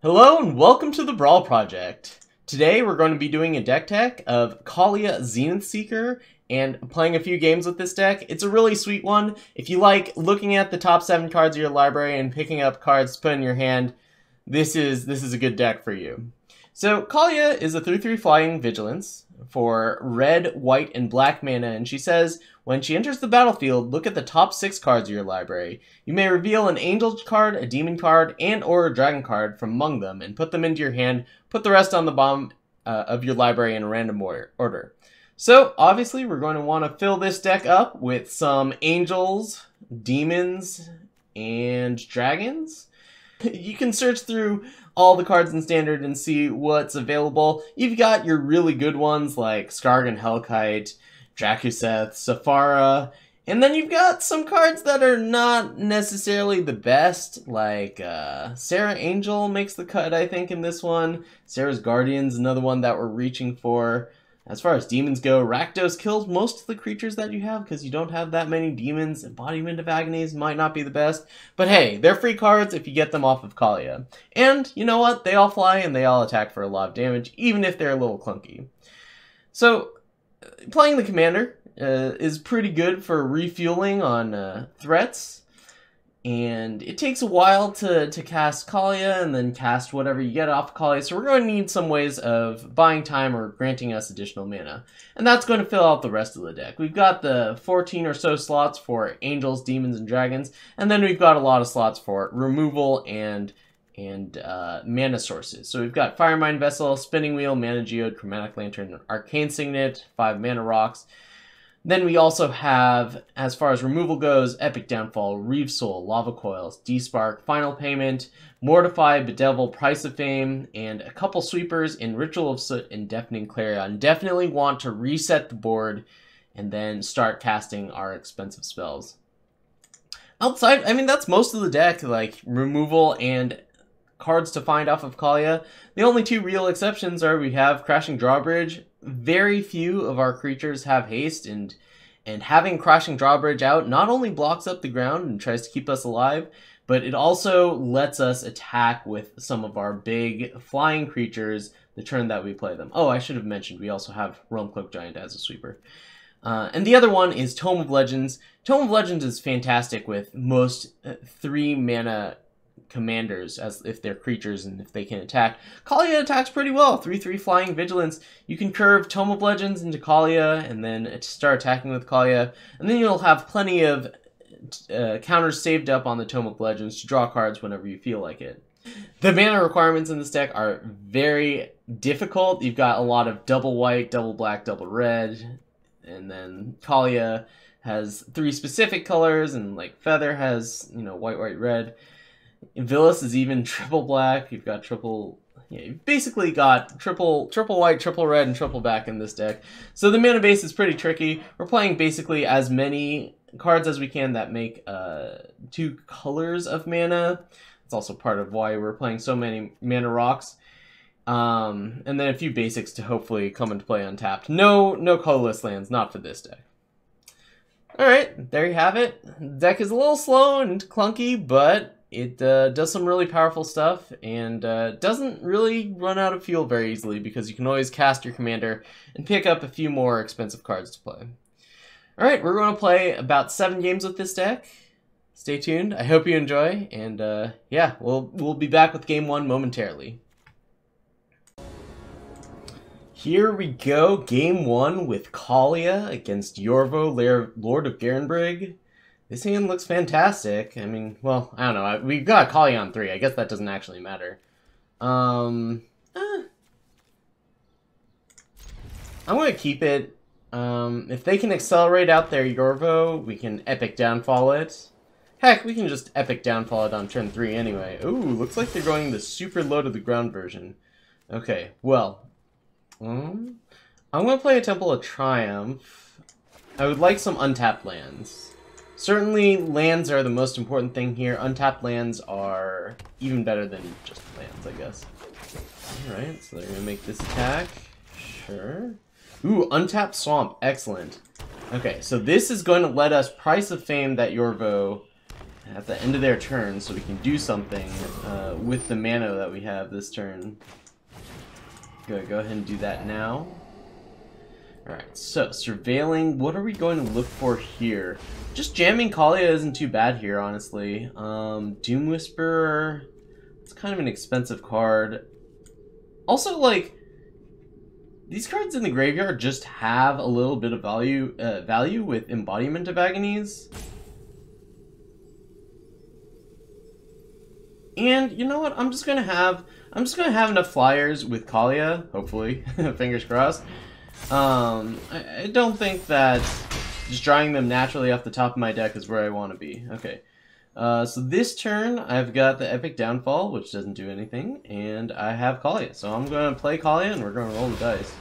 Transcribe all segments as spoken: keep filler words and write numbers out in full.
Hello and welcome to the Brawl Project. Today we're going to be doing a deck tech of Kaalia Zenith Seeker and playing a few games with this deck. It's a really sweet one. If you like looking at the top seven cards of your library and picking up cards to put in your hand, this is this is a good deck for you. So Kaalia is a three three flying vigilance for red, white, and black mana, and she says, when she enters the battlefield, look at the top six cards of your library. You may reveal an angel card, a demon card, and or a dragon card from among them, and put them into your hand. Put the rest on the bottom uh, of your library in a random order. So obviously we're going to want to fill this deck up with some angels, demons, and dragons. You can search through all the cards in Standard and see what's available. You've got your really good ones like Skarrgan Hellkite, Drakuseth, Sephara, and then you've got some cards that are not necessarily the best, like uh, Serra Angel makes the cut, I think, in this one. Serra's Guardian's another one that we're reaching for. As far as demons go, Rakdos kills most of the creatures that you have because you don't have that many demons. Embodiment of Agonies might not be the best. But hey, they're free cards if you get them off of Kaalia. And you know what? They all fly and they all attack for a lot of damage, even if they're a little clunky. So, playing the commander uh, is pretty good for refueling on uh, threats. And it takes a while to, to cast Kaalia and then cast whatever you get off Kaalia. So we're going to need some ways of buying time or granting us additional mana. And that's going to fill out the rest of the deck. We've got the fourteen or so slots for angels, demons, and dragons. And then we've got a lot of slots for removal and and uh, mana sources. So we've got Firemind Vessel, Spinning Wheel, Mana Geode, Chromatic Lantern, and Arcane Signet, five mana rocks. Then we also have, as far as removal goes, Epic Downfall, Reave Soul, Lava Coils, D-Spark, Final Payment, Mortify, Bedevil, Price of Fame, and a couple sweepers in Ritual of Soot and Deafening Clarion. Definitely want to reset the board and then start casting our expensive spells. Outside, I mean, that's most of the deck, like removal and cards to find off of Kaalia. The only two real exceptions are we have Crashing Drawbridge. Very few of our creatures have haste, and and having Crashing Drawbridge out not only blocks up the ground and tries to keep us alive, but it also lets us attack with some of our big flying creatures the turn that we play them. Oh, I should have mentioned we also have Realm Cloak Giant as a sweeper. Uh, and the other one is Tome of Legends. Tome of Legends is fantastic with most uh, three mana commanders, as if they're creatures and if they can attack. Kaalia attacks pretty well. three three flying vigilance. You can curve Tome of Legends into Kaalia and then start attacking with Kaalia, and then you'll have plenty of uh, counters saved up on the Tome of Legends to draw cards whenever you feel like it. The mana requirements in this deck are very difficult. You've got a lot of double white, double black, double red, and then Kaalia has three specific colors, and like Feather has, you know, white, white, red. Vilis is even triple black. You've got triple, yeah, you've basically got triple triple white, triple red, and triple black in this deck. So the mana base is pretty tricky. We're playing basically as many cards as we can that make uh, two colors of mana. It's also part of why we're playing so many mana rocks. Um, and then a few basics to hopefully come into play untapped. No, no colorless lands, not for this deck. Alright, there you have it. The deck is a little slow and clunky, but it uh, does some really powerful stuff, and uh, doesn't really run out of fuel very easily because you can always cast your commander and pick up a few more expensive cards to play. Alright, we're going to play about seven games with this deck. Stay tuned. I hope you enjoy, and uh, yeah, we'll, we'll be back with game one momentarily. Here we go, game one with Kaalia against Yorvo, Lord of Garenbrig. This hand looks fantastic. I mean, well, I don't know. We've got Kaalia on three. I guess that doesn't actually matter. Um, eh. I'm going to keep it. Um, if they can accelerate out their Yorvo, we can Epic Downfall it. Heck, we can just Epic Downfall it on turn three anyway. Ooh, looks like they're going the super low to the ground version. Okay, well. Um, I'm going to play a Temple of Triumph. I would like some untapped lands. Certainly, lands are the most important thing here. Untapped lands are even better than just lands, I guess. Alright, so they're going to make this attack. Sure. Ooh, Untapped Swamp. Excellent. Okay, so this is going to let us Price of Fame that Yorvo at the end of their turn so we can do something uh, with the mana that we have this turn. Go, go ahead and do that now. Alright, so surveilling, what are we going to look for here? Just jamming Kaalia isn't too bad here, honestly. Um, Doom Whisperer, it's kind of an expensive card. Also, like, these cards in the graveyard just have a little bit of value uh, value with Embodiment of Agonies. And you know what? I'm just gonna have I'm just gonna have enough flyers with Kaalia, hopefully. Fingers crossed. Um, I, I don't think that just drawing them naturally off the top of my deck is where I want to be. Okay. Uh, so this turn, I've got the Epic Downfall, which doesn't do anything, and I have Kaalia. So I'm going to play Kaalia, and we're going to roll the dice.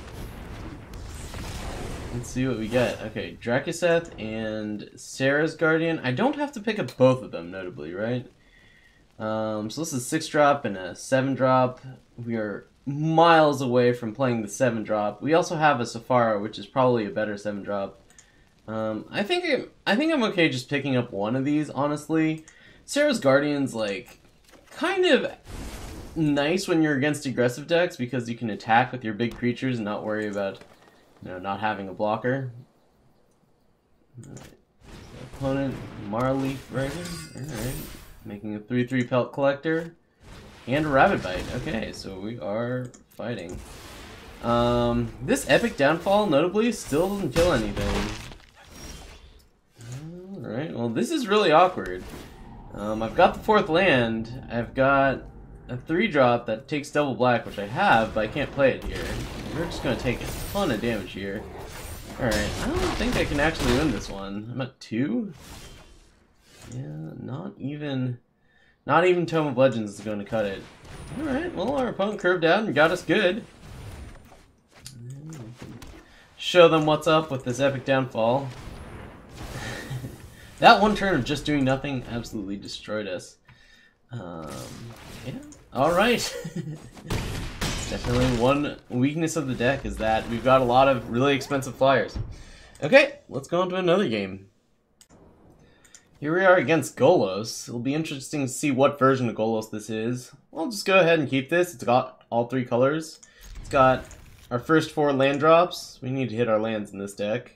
Let's see what we get. Okay, Drakuseth and Serra's Guardian. I don't have to pick up both of them, notably, right? Um, so this is a six drop and a seven drop. We are miles away from playing the seven drop. We also have a Sephara, which is probably a better seven drop. Um, I think it, I think I'm okay just picking up one of these, honestly. Serra's Guardian's like kind of nice when you're against aggressive decks because you can attack with your big creatures and not worry about, you know, not having a blocker. All right. Opponent Marleaf Rider, all right, making a three three Pelt Collector and a Rabbit Bite. Okay, so we are fighting. Um, this Epic Downfall, notably, still doesn't kill anything. Alright, well this is really awkward. Um, I've got the fourth land, I've got a three drop that takes double black, which I have, but I can't play it here. We're just going to take a ton of damage here. Alright, I don't think I can actually win this one. I'm at two? Yeah, not even... Not even Tome of Legends is going to cut it. Alright, well our opponent curved out and got us good. Show them what's up with this Epic Downfall. That one turn of just doing nothing absolutely destroyed us. Um, yeah. Alright. Definitely one weakness of the deck is that we've got a lot of really expensive flyers. Okay, let's go on to another game. Here we are against Golos. It'll be interesting to see what version of Golos this is. We'll just go ahead and keep this. It's got all three colors. It's got our first four land drops. We need to hit our lands in this deck.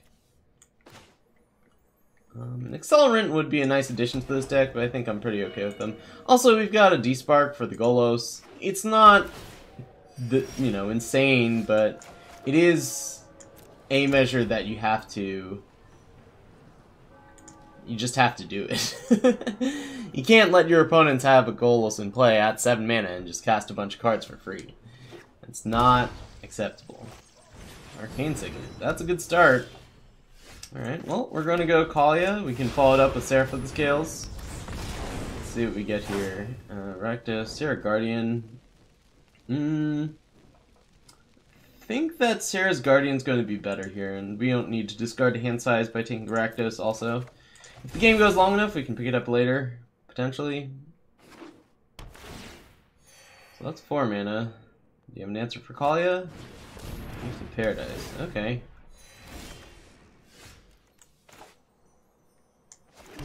Um, an Accelerant would be a nice addition to this deck, but I think I'm pretty okay with them. Also, we've got a D-Spark for the Golos. It's not, the, you know, insane, but it is a measure that you have to... You just have to do it. You can't let your opponents have a Golos in play at seven mana and just cast a bunch of cards for free. It's not acceptable. Arcane Signet. That's a good start. Alright, well, we're going to go Kaalia. We can follow it up with Seraph of the Scales. Let's see what we get here. Uh, Rakdos, Serra Guardian. Mm, I think that Serra's Guardian's going to be better here, and we don't need to discard to hand size by taking Rakdos also. If the game goes long enough, we can pick it up later, potentially. So that's four mana. Do you have an answer for Kaalia? Here's the Paradise. Okay.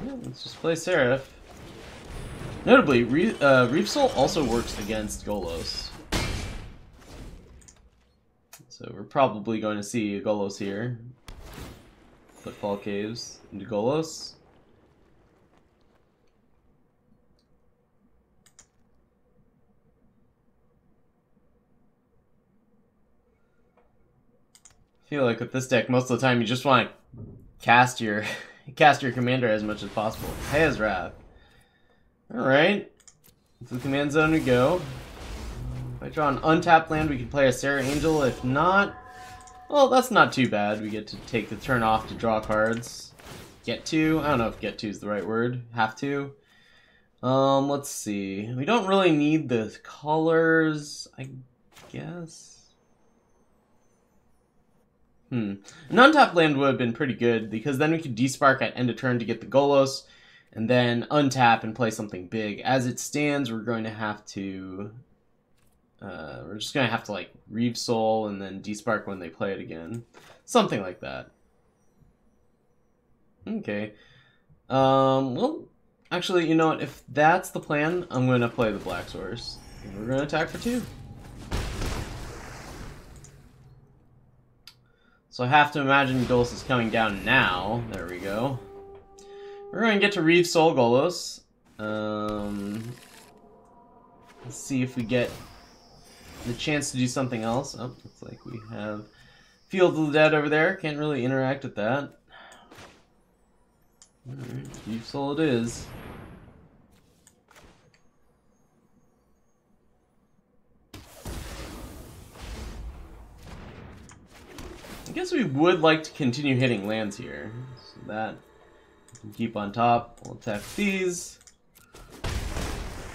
Let's just play Seraph. Notably, Re uh, Reave Soul also works against Golos. So we're probably going to see Golos here. Footfall Caves into Golos. I feel like with this deck, most of the time you just want to cast your... Cast your commander as much as possible. Hayah's Wrath. Alright. To the command zone we go. If I draw an untapped land, we can play a Serra Angel. If not, well, that's not too bad. We get to take the turn off to draw cards. Get to. I don't know if get to is the right word. Have to. Um, let's see. We don't really need the colors, I guess. Hmm. An untapped land would have been pretty good, because then we could D-Spark at end of turn to get the Golos, and then untap and play something big. As it stands, we're going to have to... Uh, we're just going to have to, like, Reave Soul and then D-Spark when they play it again. Something like that. Okay. Um, well, Actually, you know what? If that's the plan, I'm going to play the Black Source. And we're going to attack for two. So I have to imagine Golos is coming down now. There we go. We're going to get to Reave Soul Golos. Um, let's see if we get the chance to do something else. Oh, looks like we have Field of the Dead over there. Can't really interact with that. Alright, Reave Soul it is. I guess we would like to continue hitting lands here. So that we can keep on top. We'll attack these.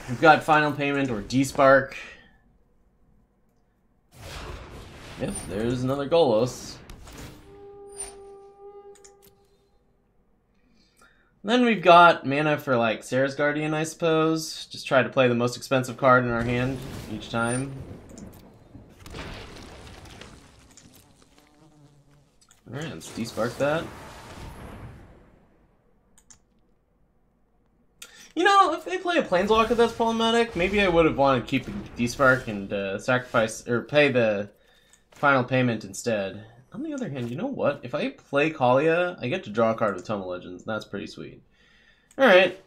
We've got Final Payment or D-Spark. Yep, there's another Golos. Then we've got mana for, like, Serra's Guardian, I suppose. Just try to play the most expensive card in our hand each time. Alright, let's despark that. You know, if they play a Planeswalker that's problematic, maybe I would have wanted to keep despark and uh, sacrifice, or pay the Final Payment instead. On the other hand, you know what? If I play Kaalia, I get to draw a card with Tome of Legends. That's pretty sweet. Alright.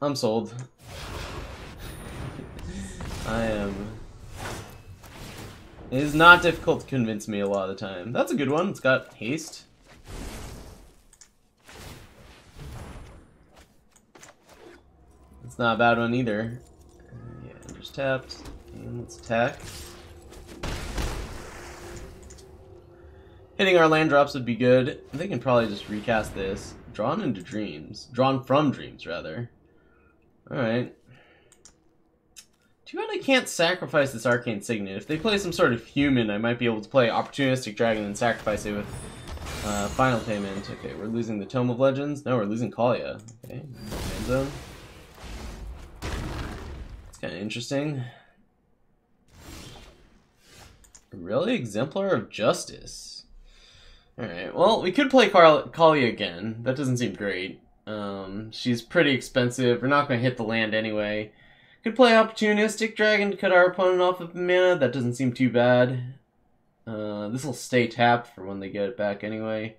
I'm sold. I am... It is not difficult to convince me a lot of the time. That's a good one. It's got haste. It's not a bad one either. Uh, yeah, I'm just tapped. And let's attack. Hitting our land drops would be good. They can probably just recast this. Drawn into dreams. Drawn from dreams, rather. Alright. Too bad I can't sacrifice this Arcane Signet. If they play some sort of human, I might be able to play Opportunistic Dragon and sacrifice it with uh, Final Payment. Okay, we're losing the Tome of Legends. No, we're losing Kaalia. Okay, land zone. It's kind of interesting. Really? Exemplar of Justice. Alright, well, we could play Kaalia again. That doesn't seem great. Um, she's pretty expensive. We're not going to hit the land anyway. Could play Opportunistic Dragon to cut our opponent off of mana. That doesn't seem too bad. Uh, this will stay tapped for when they get it back anyway.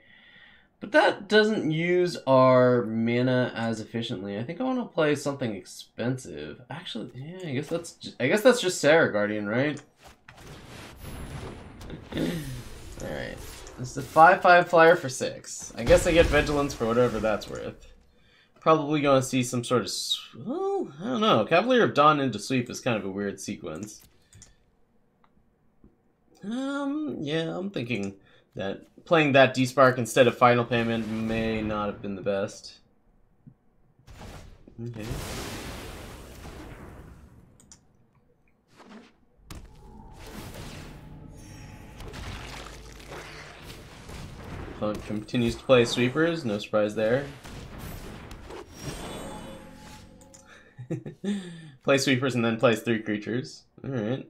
But that doesn't use our mana as efficiently. I think I want to play something expensive. Actually, yeah, I guess that's just, I guess that's just Serra Guardian, right? Alright. It's a five five flyer for six. I guess I get Vigilance for whatever that's worth. Probably going to see some sort of... Well, I don't know. Cavalier of Dawn into sweep is kind of a weird sequence. Um, yeah, I'm thinking that playing that D-Spark instead of Final Payment may not have been the best. Okay. Opponent continues to play sweepers, no surprise there. Play sweepers and then plays three creatures. Alright.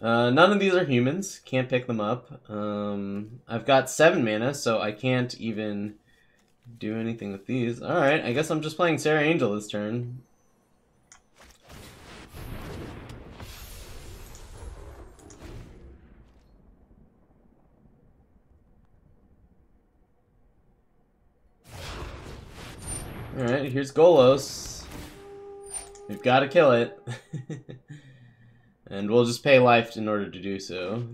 Uh, none of these are humans, can't pick them up. Um, I've got seven mana, so I can't even do anything with these. Alright, I guess I'm just playing Serra Angel this turn. Alright, here's Golos. We've got to kill it. And we'll just pay life in order to do so.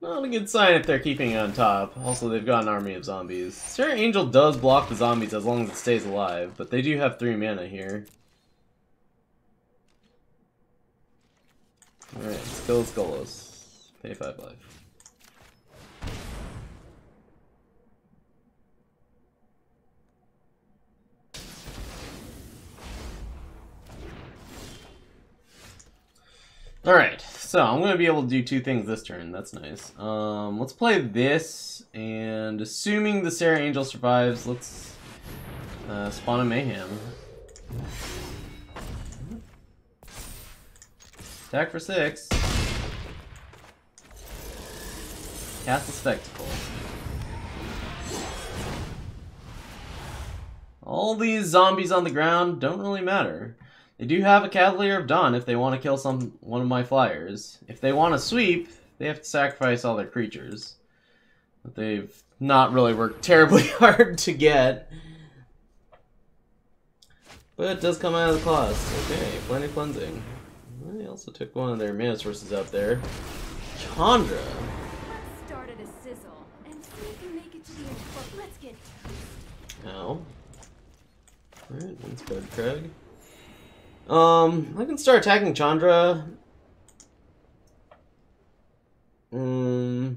Not a good sign if they're keeping it on top. Also, they've got an army of zombies. Serra Angel does block the zombies as long as it stays alive, but they do have three mana here. Alright, let's kill this Golos. Pay five life. Alright, so I'm going to be able to do two things this turn. That's nice. Um, let's play this, and assuming the Serra Angel survives, let's uh, Spawn of Mayhem. Attack for six. Cast a Spectacle. All these zombies on the ground don't really matter. They do have a Cavalier of Dawn if they want to kill some one of my flyers. If they want to sweep, they have to sacrifice all their creatures. But they've not really worked terribly hard to get. But it does come out of the cost. Okay, plenty of cleansing. They also took one of their mana sources up there. Chandra. Let's start at a sizzle and see if you make it to the end. Let's get Ow. Alright, let's go to Craig. Um, I can start attacking Chandra. Mm.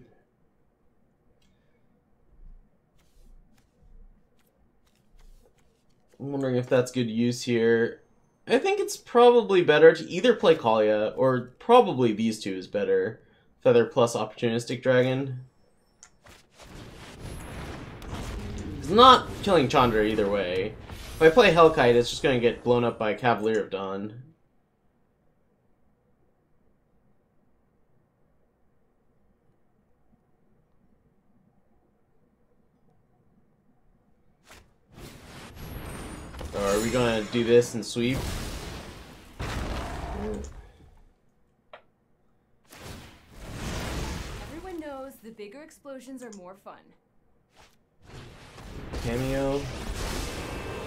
I'm wondering if that's good use here. I think it's probably better to either play Kaalia, or probably these two is better. Feather plus Opportunistic Dragon. It's not killing Chandra either way. If I play Hellkite, it's just going to get blown up by Cavalier of Dawn. Or are we going to do this and sweep? Everyone knows the bigger explosions are more fun. Cameo.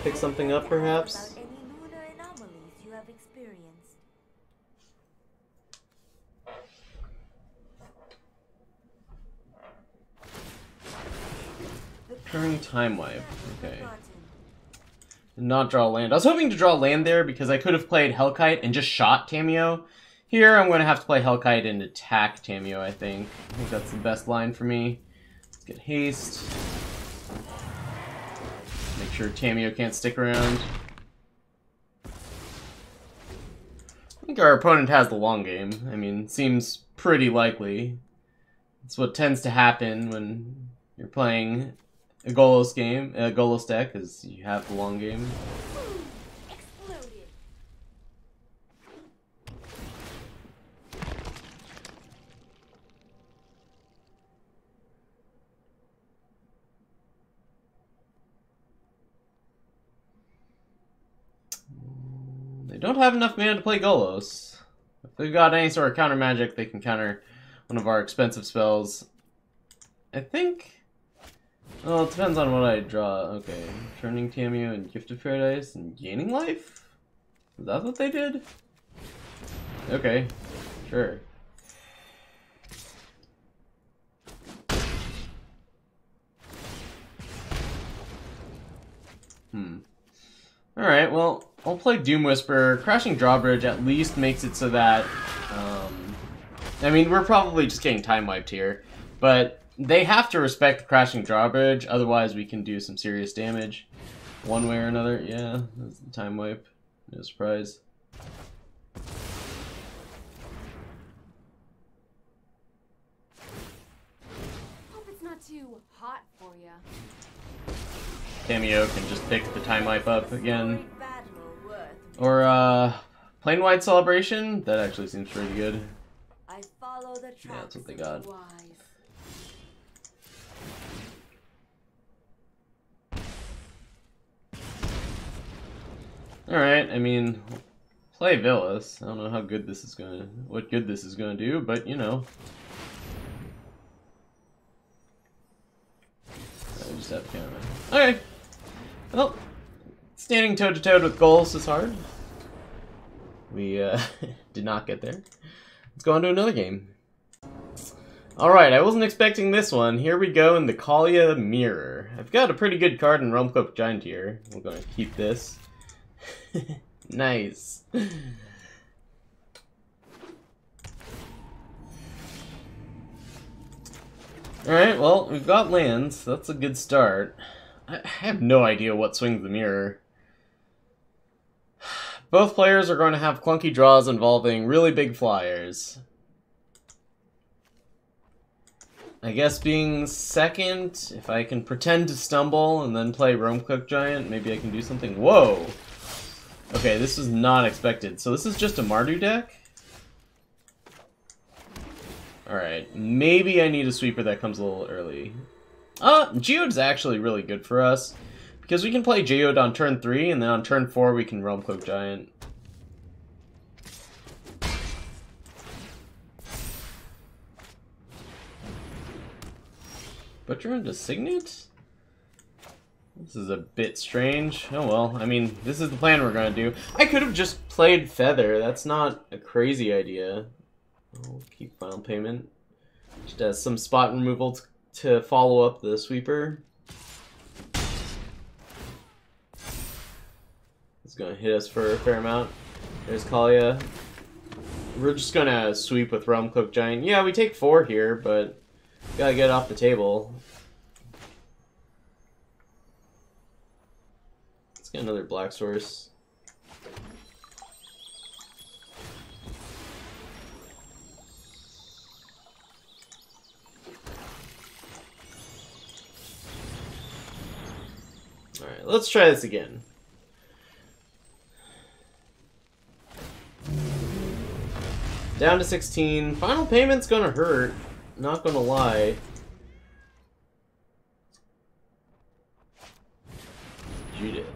Pick something up, perhaps? About any lunar anomalies you have experienced. Recurring time wipe. Okay. Not draw land. I was hoping to draw land there because I could have played Hellkite and just shot Tameo. Here, I'm going to have to play Hellkite and attack Tameo, I think. I think that's the best line for me. Let's get haste. Make sure Tameo can't stick around. I think our opponent has the long game. I mean, seems pretty likely. That's what tends to happen when you're playing a Golos game, a Golos deck, is you have the long game. They don't have enough mana to play Golos. If they've got any sort of counter magic, they can counter one of our expensive spells. I think... Well, it depends on what I draw. Okay, turning Tameo and Gift of Paradise and gaining life? Is that what they did? Okay, sure. Hmm. Alright, well... I'll play Doom Whisper. Crashing Drawbridge at least makes it so that, um, I mean, we're probably just getting time wiped here, but they have to respect the Crashing Drawbridge, otherwise we can do some serious damage one way or another. Yeah, that's the time wipe. No surprise. Hope it's not too hot for ya. Tameo can just pick the time wipe up again. Or, uh, Plain White Celebration? That actually seems pretty good. I follow the tracks. Yeah, that's what they got. Alright, I mean, play Vilis. I don't know how good this is gonna, what good this is gonna do, but you know. I just have to counter. Okay! Well. Standing toe-to-toe with Golos is hard. We uh, did not get there. Let's go on to another game. Alright, I wasn't expecting this one. Here we go in the Kaalia Mirror. I've got a pretty good card in Realm Cloak Giant here. We're going to keep this. Nice. Alright, well, we've got lands. So that's a good start. I have no idea what swings the mirror. Both players are going to have clunky draws involving really big flyers. I guess being second, if I can pretend to stumble and then play Realm Cloak Giant, maybe I can do something. Whoa! Okay, this was not expected. So this is just a Mardu deck? Alright, maybe I need a sweeper that comes a little early. Uh, Geode's actually really good for us, because we can play Geode on turn three, and then on turn four we can Realm Cloak Giant. Butcher into Signet? This is a bit strange. Oh well, I mean, this is the plan we're gonna do. I could have just played Feather, that's not a crazy idea. I'll keep Final Payment. Just has some spot removal to follow up the sweeper. It's gonna hit us for a fair amount. There's Kaalia. We're just gonna sweep with Realm Cloak Giant. Yeah, we take four here, but gotta get off the table. Let's get another black source. Alright, let's try this again. Down to sixteen. Final Payment's gonna hurt. Not gonna lie. Judith.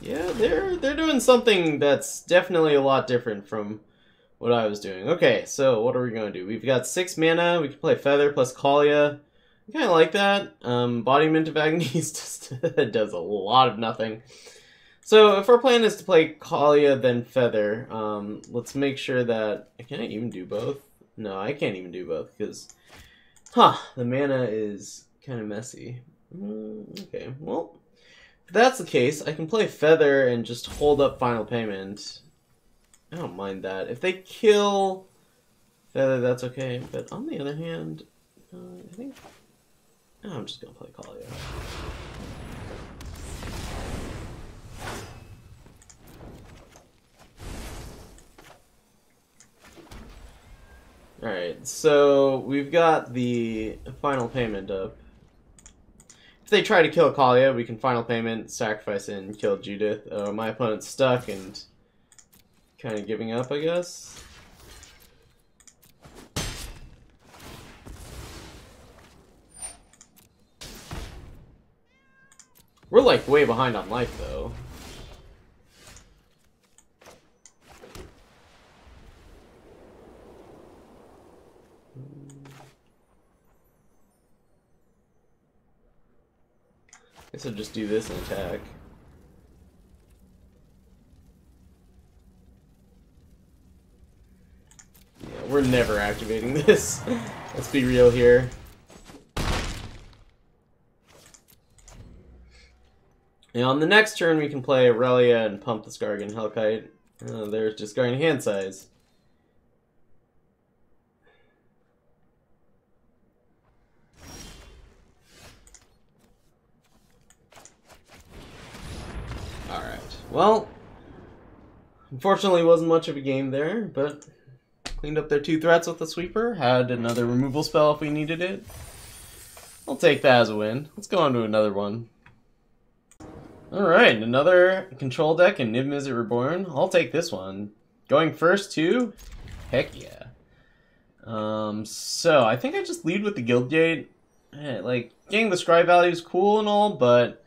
Yeah, they're they're doing something that's definitely a lot different from what I was doing. Okay, so what are we gonna do? We've got six mana. We can play Feather plus Kaalia. I kind of like that. Um, Embodiment of Agnes just does a lot of nothing. So if our plan is to play Kaalia then Feather, um, let's make sure that I can't even do both. No, I can't even do both because. Huh, the mana is kind of messy. Mm, okay, well, if that's the case, I can play Feather and just hold up Final Payment. I don't mind that. If they kill Feather, that's okay. But on the other hand, uh, I think oh, I'm just going to play Kaalia. Alright, so we've got the Final Payment up. If they try to kill Kaalia, we can Final Payment, sacrifice in, kill Judith. Oh, my opponent's stuck and kind of giving up, I guess. We're like way behind on life, though. I guess I'll just do this and attack. Yeah, we're never activating this. Let's be real here. And on the next turn we can play Aurelia and pump the Skarrgan Hellkite. Oh, there's just Skarrgan hand size. Well, unfortunately wasn't much of a game there, but cleaned up their two threats with the sweeper, had another removal spell if we needed it. I'll take that as a win. Let's go on to another one. Alright, another control deck in Niv-Mizzet Reborn. I'll take this one. Going first too? Heck yeah. Um, so, I think I just lead with the Guildgate. Hey, like, getting the scry value is cool and all, but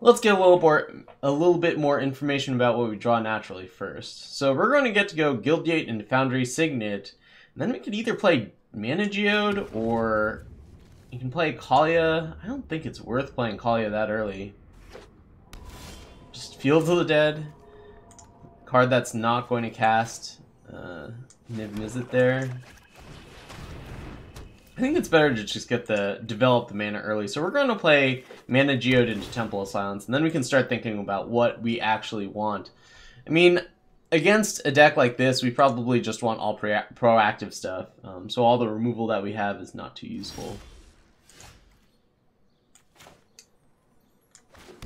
let's get a little more, a little bit more information about what we draw naturally first. So we're going to get to go Guildgate into Foundry Signet, and then we could either play Mana Geode or you can play Kaalia. I don't think it's worth playing Kaalia that early. Just Fields of the Dead, card that's not going to cast uh, Niv-Mizzet there. I think it's better to just get the develop the mana early. So we're going to play Mana Geode into Temple of Silence, and then we can start thinking about what we actually want. I mean, against a deck like this, we probably just want all proactive stuff. Um, so all the removal that we have is not too useful.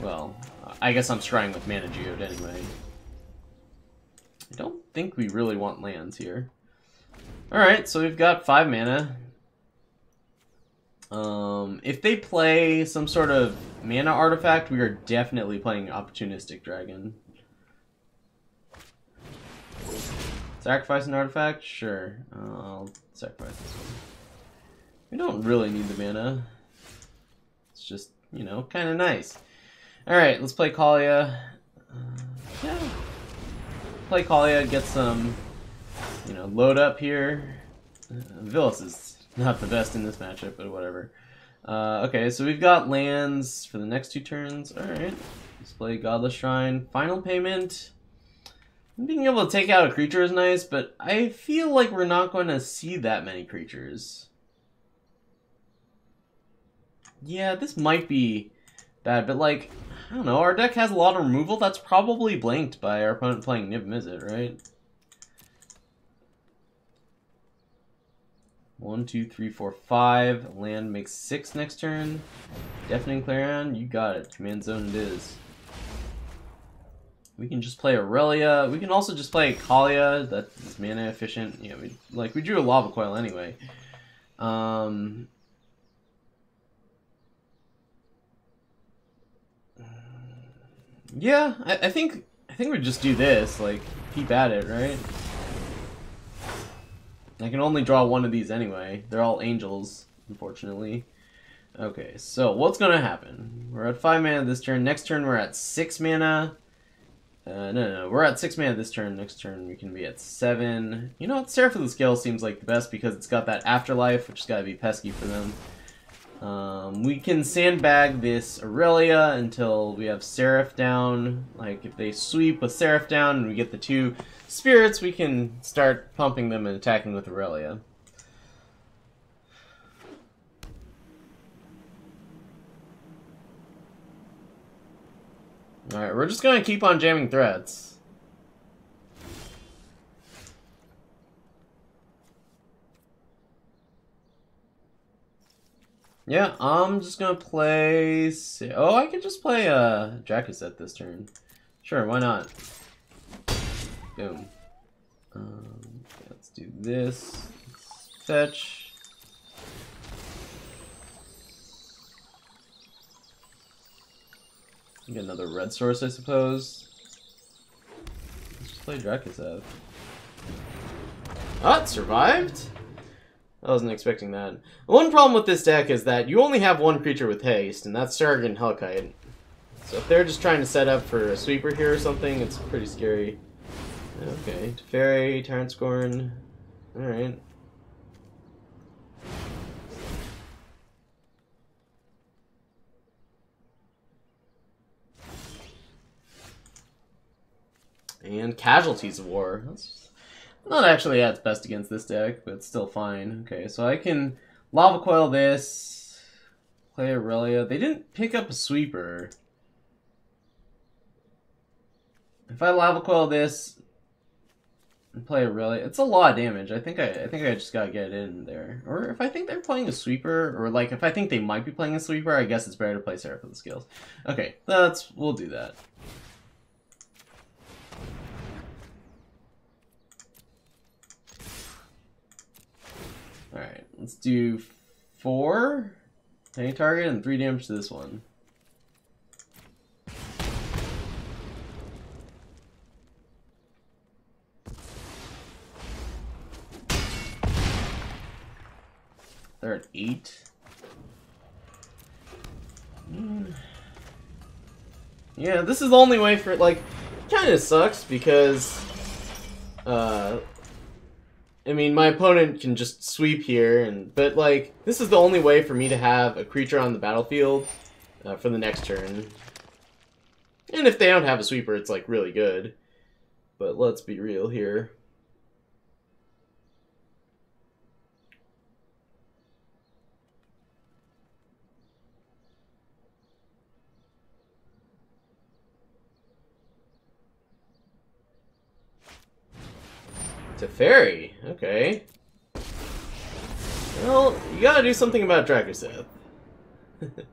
Well, I guess I'm scrying with Mana Geode anyway. I don't think we really want lands here. All right, so we've got five mana. Um, if they play some sort of mana artifact, we are definitely playing Opportunistic Dragon. Sacrifice an artifact? Sure. Uh, I'll sacrifice this one. We don't really need the mana. It's just, you know, kind of nice. Alright, let's play Kaalia. Uh, yeah. Play Kaalia, get some, you know, load up here. Uh, Vilis is not the best in this matchup, but whatever. Uh, okay, so we've got lands for the next two turns. Alright, let's play Godless Shrine. Final Payment. Being able to take out a creature is nice, but I feel like we're not going to see that many creatures. Yeah, this might be bad, but like, I don't know, our deck has a lot of removal. That's probably blanked by our opponent playing Nib-Mizzet, right? One, two, three, four, five. Land makes six next turn. Deafening Clarion, you got it. Command Zone it is. We can just play Aurelia. We can also just play Kaalia. That is mana efficient. Yeah, we, like, we drew a Lava Coil anyway. Um... Yeah, I, I think I think we just do this, like, peep at it, right? I can only draw one of these anyway. They're all angels, unfortunately. Okay, so what's gonna happen? We're at five mana this turn. Next turn we're at six mana. Uh, no, no, no, we're at six mana this turn. Next turn we can be at seven. You know what? Seraph of the Scale seems like the best because it's got that Afterlife, which has got to be pesky for them. Um, we can sandbag this Aurelia until we have Seraph down. Like, if they sweep with Seraph down and we get the two spirits, we can start pumping them and attacking with Aurelia. Alright, we're just gonna keep on jamming threats. Yeah, I'm just gonna play... Oh, I could just play uh, Drakuseth this turn. Sure, why not? Boom. Um, let's do this. Let's fetch. Get another red source, I suppose. Let's just play Drakuseth. Ah, it survived! I wasn't expecting that. One problem with this deck is that you only have one creature with haste, and that's Skarrgan Hellkite. So if they're just trying to set up for a sweeper here or something, it's pretty scary. Okay, Teferi, Tyrant Scorn. Alright. And Casualties of War. That's not actually at its best against this deck, but it's still fine. Okay, so I can Lava Coil this, play Aurelia. They didn't pick up a sweeper. If I Lava Coil this and play Aurelia, it's a lot of damage. I think I, I think I just gotta get in there. Or if I think they're playing a sweeper, or like if I think they might be playing a sweeper, I guess it's better to play Seraph of the Scales. Okay, that's we'll do that. Alright, let's do four tiny target and three damage to this one. They're at eight. Mm. Yeah, this is the only way for it, like, it kind of sucks because, uh... I mean, my opponent can just sweep here, and but, like, this is the only way for me to have a creature on the battlefield uh, for the next turn. And if they don't have a sweeper, it's, like, really good. But let's be real here. Teferi, okay. Well, you gotta do something about Drakuseth. Okay.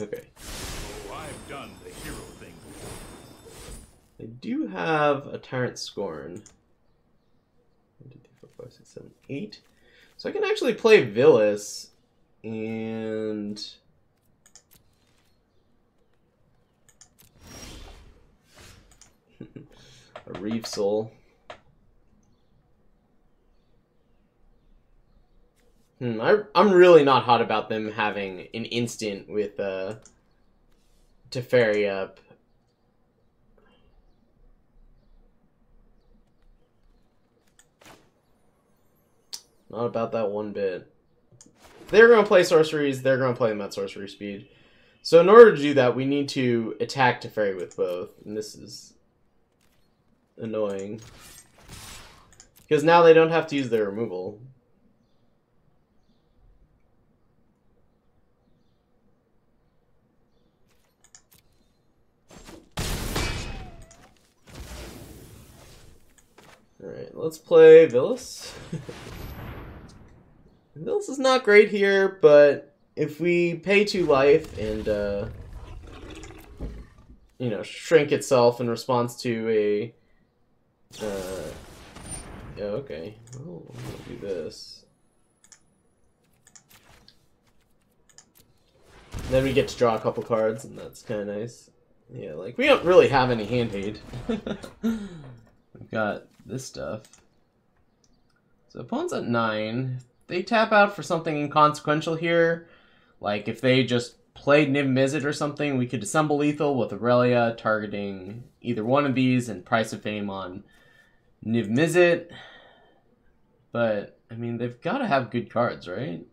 Oh, I've done the hero thing. They do have a Tyrant Scorn. one, two, three, four, five, six, seven, eight. So I can actually play Vilis and... a Reave Soul. Hmm, I, I'm really not hot about them having an instant with uh, Teferi up. Not about that one bit. If they're going to play sorceries, they're going to play them at sorcery speed. So in order to do that, we need to attack Teferi with both. And this is annoying. Because now they don't have to use their removal. Alright, let's play Vilis. Vilis is not great here, but if we pay two life and, uh, you know, shrink itself in response to a... Uh, yeah, okay. Oh, I'm gonna do this. Then we get to draw a couple cards, and that's kind of nice. Yeah, like, we don't really have any hand aid. We've got this stuff. So opponent's at nine. They tap out for something inconsequential here. Like if they just played Niv-Mizzet or something, we could assemble lethal with Aurelia targeting either one of these and Price of Fame on Niv-Mizzet. But I mean, they've got to have good cards, right?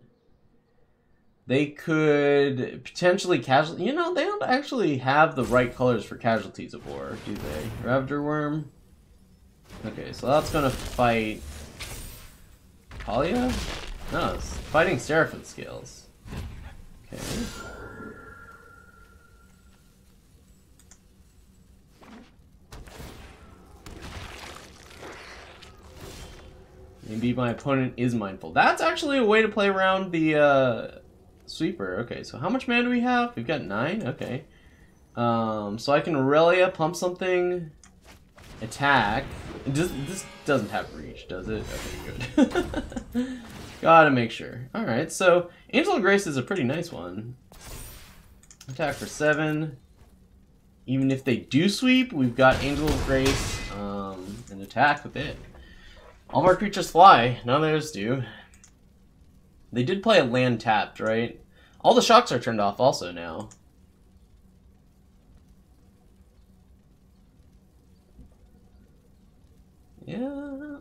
They could potentially casualty. You know, they don't actually have the right colors for casualties of war, do they? Ravager Worm. Okay, so that's gonna fight Kaalia? No, it's fighting Seraphim Scales. Okay. Maybe my opponent is mindful. That's actually a way to play around the uh, sweeper. Okay, so how much mana do we have? We've got nine? Okay. Um, so I can Aurelia pump something, attack. Does, this doesn't have reach, does it? Okay, good. Gotta make sure. Alright, so Angel of Grace is a pretty nice one. Attack for seven. Even if they do sweep, we've got Angel of Grace um, and attack with it. All of our creatures fly. None of theirs do. They did play a land tapped, right? All the shocks are turned off also now. Yeah,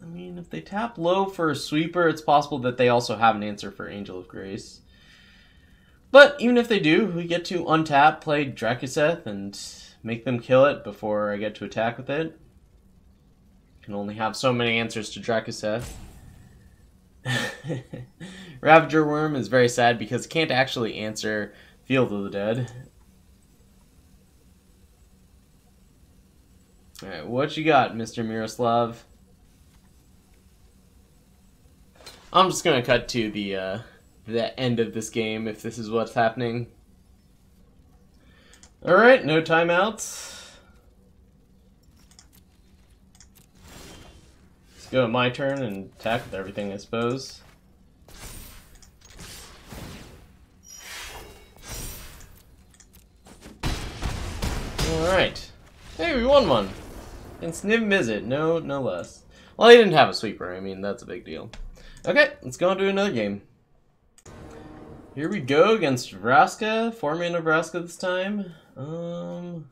I mean, if they tap low for a sweeper, it's possible that they also have an answer for Angel of Grace. But even if they do, we get to untap, play Drakuseth, and make them kill it before I get to attack with it. Can only have so many answers to Drakuseth. Ravager Worm is very sad because it can't actually answer Field of the Dead. Alright, what you got, Mister Miroslav? I'm just gonna cut to the, uh, the end of this game if this is what's happening. Alright, no timeouts. Let's go to my turn and attack with everything, I suppose. Alright. Hey, we won one! It's Niv-Mizzet, no, no less. Well, he didn't have a sweeper. I mean, that's a big deal. Okay, let's go and do another game. Here we go against Vraska, four mana Vraska this time. Um,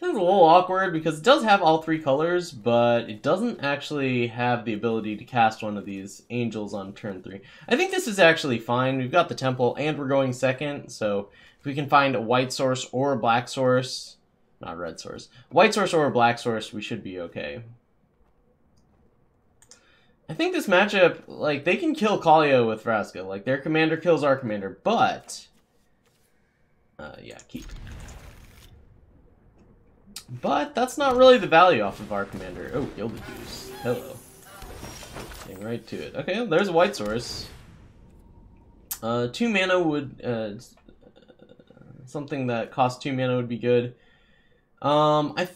this is a little awkward because it does have all three colors, but it doesn't actually have the ability to cast one of these angels on turn three. I think this is actually fine. We've got the temple, and we're going second, so if we can find a white source or a black source, not red source, white source or black source, we should be okay. I think this matchup, like, they can kill Kaalia with Vraska. Like, their commander kills our commander, but... Uh, yeah, keep. But that's not really the value off of our commander. Oh, Gilded Goose. Hello. Getting right to it. Okay, there's a white source. Uh, two mana would... Uh, something that costs two mana would be good. Um, I,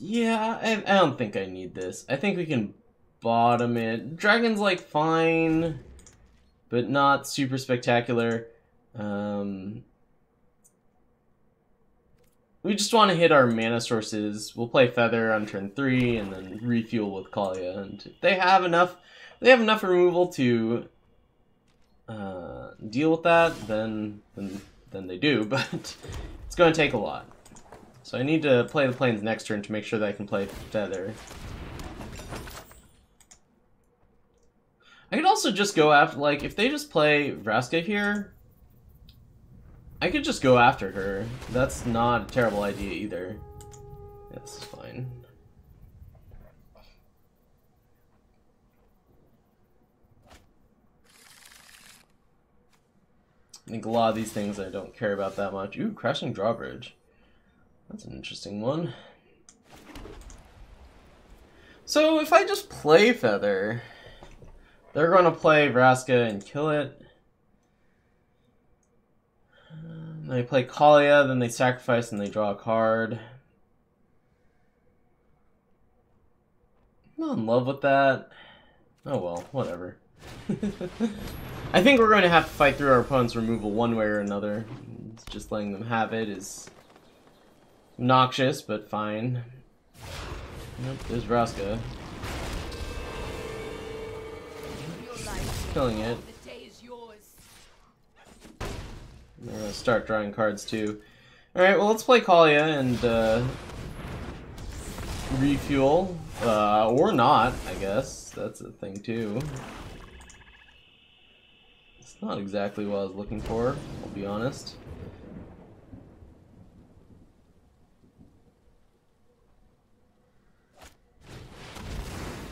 yeah, I, I don't think I need this. I think we can bottom it. Dragon's, like, fine, but not super spectacular. Um, We just want to hit our mana sources. We'll play Feather on turn three and then refuel with Kaalia. And if they have enough, they have enough removal to uh, deal with that, then, then then they do. But it's going to take a lot. So I need to play the Plains next turn to make sure that I can play Feather. I could also just go after, like, if they just play Vraska here, I could just go after her. That's not a terrible idea either. That's fine. I think a lot of these things I don't care about that much. Ooh, Crashing Drawbridge. That's an interesting one. So if I just play Feather, they're going to play Vraska and kill it. They play Kaalia, then they sacrifice and they draw a card. I'm not in love with that. Oh well, whatever. I think we're going to have to fight through our opponent's removal one way or another. Just letting them have it is obnoxious, but fine. Nope, there's Vraska. Killing it. They're gonna start drawing cards too. Alright, well, let's play Kaalia and uh, refuel. Uh, or not, I guess. That's a thing too. It's not exactly what I was looking for, I'll be honest.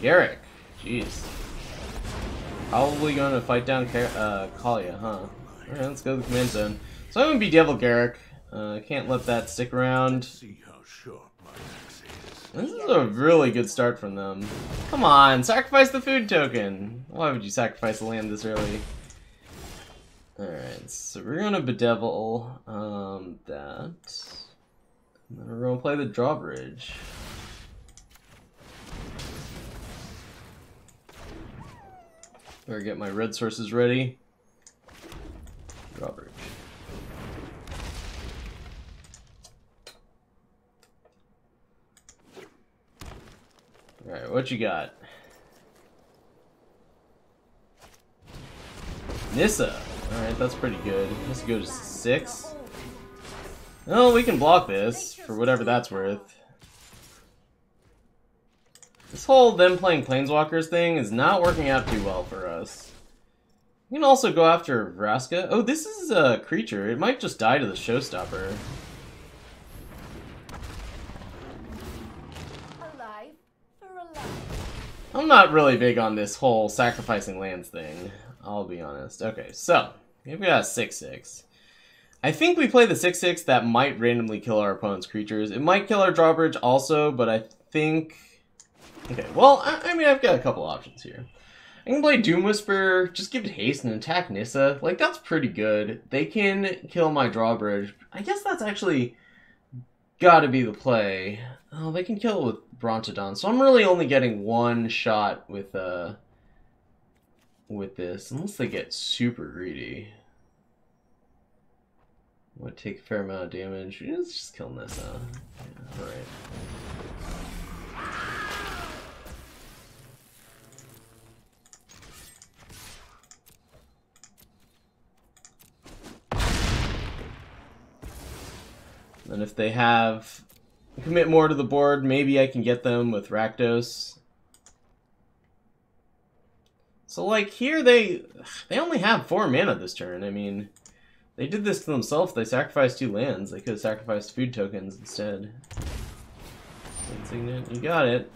Yarok. Jeez. Probably gonna fight down uh, Kaalia, huh? Alright, let's go to the command zone. So I'm gonna be Devil Garrick. Uh, can't let that stick around. See how sharp my axe is. This is a really good start from them. Come on, sacrifice the food token. Why would you sacrifice a land this early? Alright, so we're gonna bedevil um, that. And then we're gonna play the drawbridge. Better get my red sources ready. Drawbridge. Alright, what you got? Nissa! Alright, that's pretty good. Let's go to six. Oh, we can block this, for whatever that's worth. This whole them playing Planeswalkers thing is not working out too well for us. You can also go after Vraska. Oh, this is a creature. It might just die to the Showstopper. Alive for alive. I'm not really big on this whole sacrificing lands thing, I'll be honest. Okay, so, we've got a six six. I think we play the six six that might randomly kill our opponent's creatures. It might kill our drawbridge also, but I think... Okay, well, I, I mean, I've got a couple options here. I can play Doom Whisperer, just give it haste and attack Nissa. Like, that's pretty good. They can kill my drawbridge. I guess that's actually gotta be the play. Oh, they can kill it with Brontodon. So I'm really only getting one shot with uh with this, unless they get super greedy. Would take a fair amount of damage. Let's just kill Nissa. Yeah, alright. And if they have commit more to the board, maybe I can get them with Rakdos. So like here, they they only have four mana this turn. I mean, they did this to themselves. They sacrificed two lands. They could have sacrificed food tokens instead. Signet, you got it.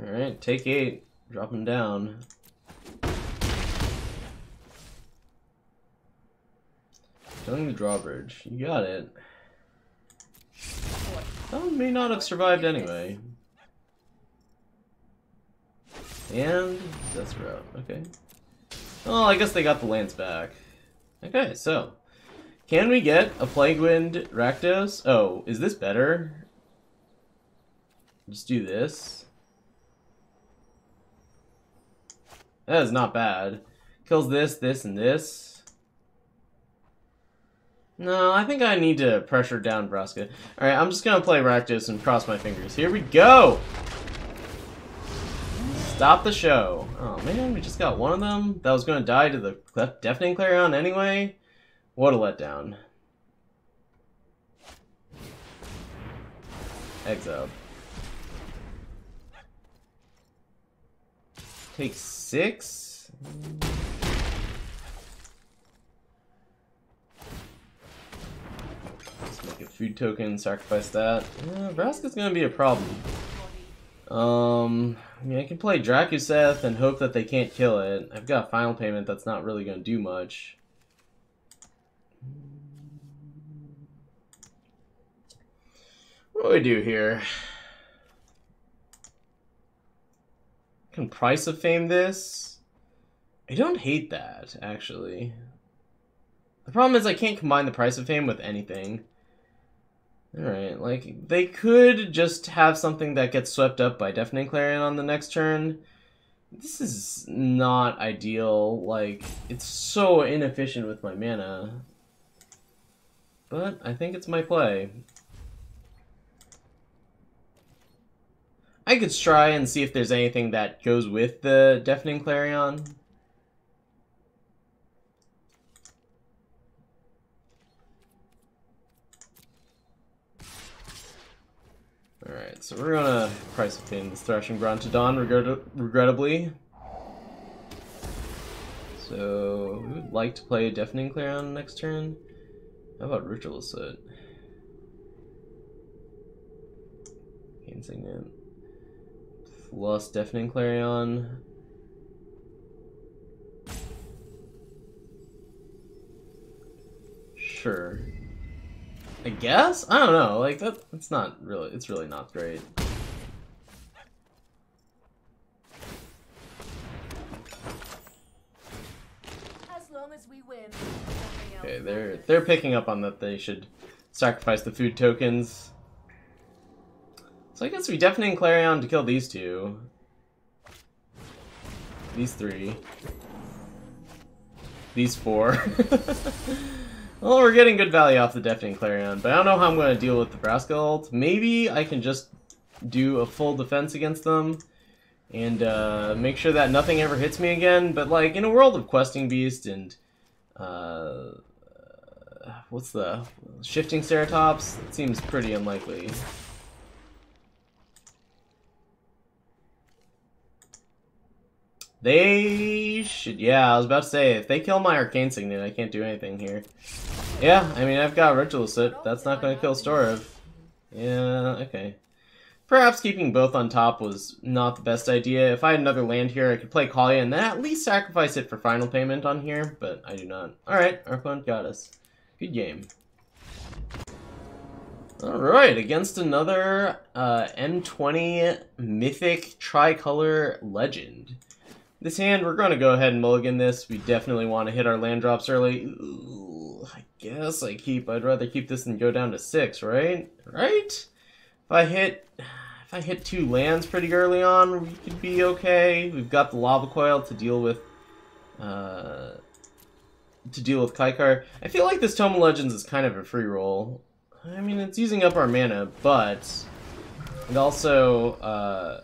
Alright, take eight. Drop him down. Killing the drawbridge. You got it. That one may not have survived anyway. And that's route. Okay. Well, I guess they got the lands back. Okay, so. Can we get a Plaguewind Rakdos? Oh, is this better? Just do this. That is not bad. Kills this, this, and this. No, I think I need to pressure down Vraska. Alright, I'm just gonna play Rakdos and cross my fingers. Here we go! Stop the show. Oh man, we just got one of them. That was gonna die to the Deafening Clarion anyway. What a letdown. Exile. Take six. Let's make a food token, sacrifice that. Yeah, Vraska's gonna be a problem. Um, I mean, I can play Drakuseth and hope that they can't kill it. I've got Final Payment that's not really gonna do much. What do we do here? I can Price of Fame this. I don't hate that, actually. The problem is I can't combine the Price of Fame with anything. Alright, like, they could just have something that gets swept up by Deafening Clarion on the next turn. This is not ideal, like, it's so inefficient with my mana. But I think it's my play. I could try and see if there's anything that goes with the Deafening Clarion. Alright, so we're gonna Price of Fame this Thrashing Brontodon, regret regrettably. So, we would like to play Deafening Clarion next turn. How about Ritual Assault? Arcane Signet. Plus Deafening Clarion. Sure. I guess? I don't know, like, that, that's not really, it's really not great. As long as we win, okay, they're, they're picking up on that they should sacrifice the food tokens. So I guess we Deafening Clarion to kill these two. These three. These four. Well, we're getting good value off the Deafening Clarion, but I don't know how I'm going to deal with the Vraska ult. Maybe I can just do a full defense against them and uh, make sure that nothing ever hits me again. But, like, in a world of Questing Beast and, uh, what's the, Shifting Ceratops? That seems pretty unlikely. They should, yeah, I was about to say, if they kill my Arcane Signet, I can't do anything here. Yeah, I mean, I've got Ritual Sip. That's not going to kill Storov. Yeah, okay. Perhaps keeping both on top was not the best idea. If I had another land here, I could play Kaalia and then at least sacrifice it for Final Payment on here, but I do not. Alright, our opponent got us. Good game. Alright, against another uh, M twenty Mythic Tricolor Legend. This hand, we're going to go ahead and mulligan this. We definitely want to hit our land drops early. Ooh, I guess I keep, I'd rather keep this than go down to six, right? Right? If I hit, if I hit two lands pretty early on, we could be okay. We've got the Lava Coil to deal with, uh, to deal with Kaikar. I feel like this Tome of Legends is kind of a free roll. I mean, it's using up our mana, but it also, uh,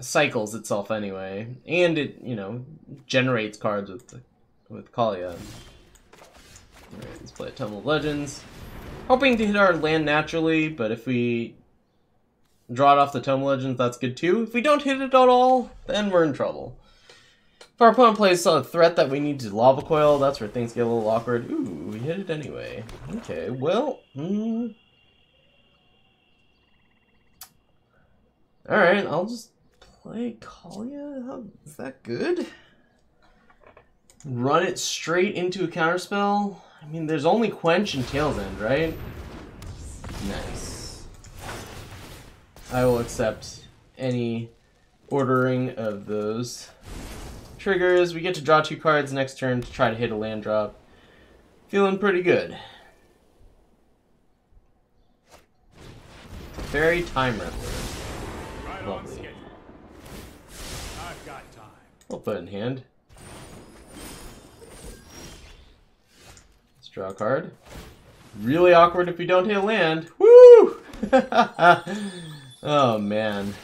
cycles itself anyway, and it, you know, generates cards with the, with Kaalia. Alright, let's play a Tome of Legends. Hoping to hit our land naturally, but if we draw it off the Tome of Legends, that's good too. If we don't hit it at all, then we're in trouble. If our opponent plays a threat that we need to Lava Coil, that's where things get a little awkward. Ooh, we hit it anyway. Okay, well, mm. Alright, I'll just play Kaalia? Is that good? Run it straight into a counterspell? I mean, there's only Quench and Tail's End, right? Nice. I will accept any ordering of those. Triggers, we get to draw two cards next turn to try to hit a land drop. Feeling pretty good. Very time-wrestler. Lovely. We'll put it in hand. Let's draw a card. Really awkward if we don't hit a land. Woo! Oh man.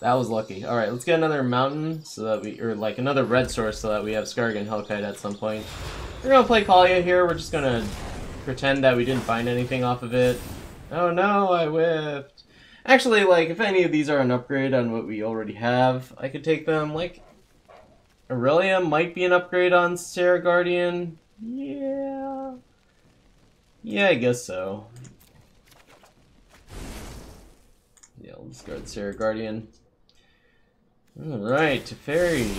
That was lucky. Alright, let's get another mountain so that we, or like another red source so that we have Skarrgan Hellkite at some point. We're gonna play Kaalia here. We're just gonna pretend that we didn't find anything off of it. Oh no, I whiffed. Actually, like, if any of these are an upgrade on what we already have, I could take them. Like, Aurelia might be an upgrade on Serra's Guardian. Yeah. Yeah, I guess so. Yeah, I'll discard Serra's Guardian. Alright, Teferi.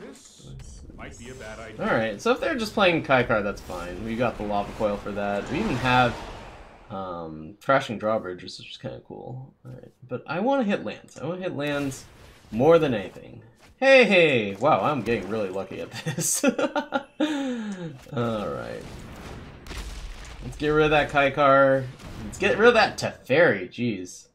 This might be a bad idea. Alright, so if they're just playing Kaikar, that's fine. We got the Lava Coil for that. We even have um, Crashing Drawbridge, which is kind of cool. Alright, but I want to hit lands. I want to hit lands more than anything. Hey, hey! Wow, I'm getting really lucky at this. Alright. Let's get rid of that Kaikar. Let's get rid of that Teferi, jeez.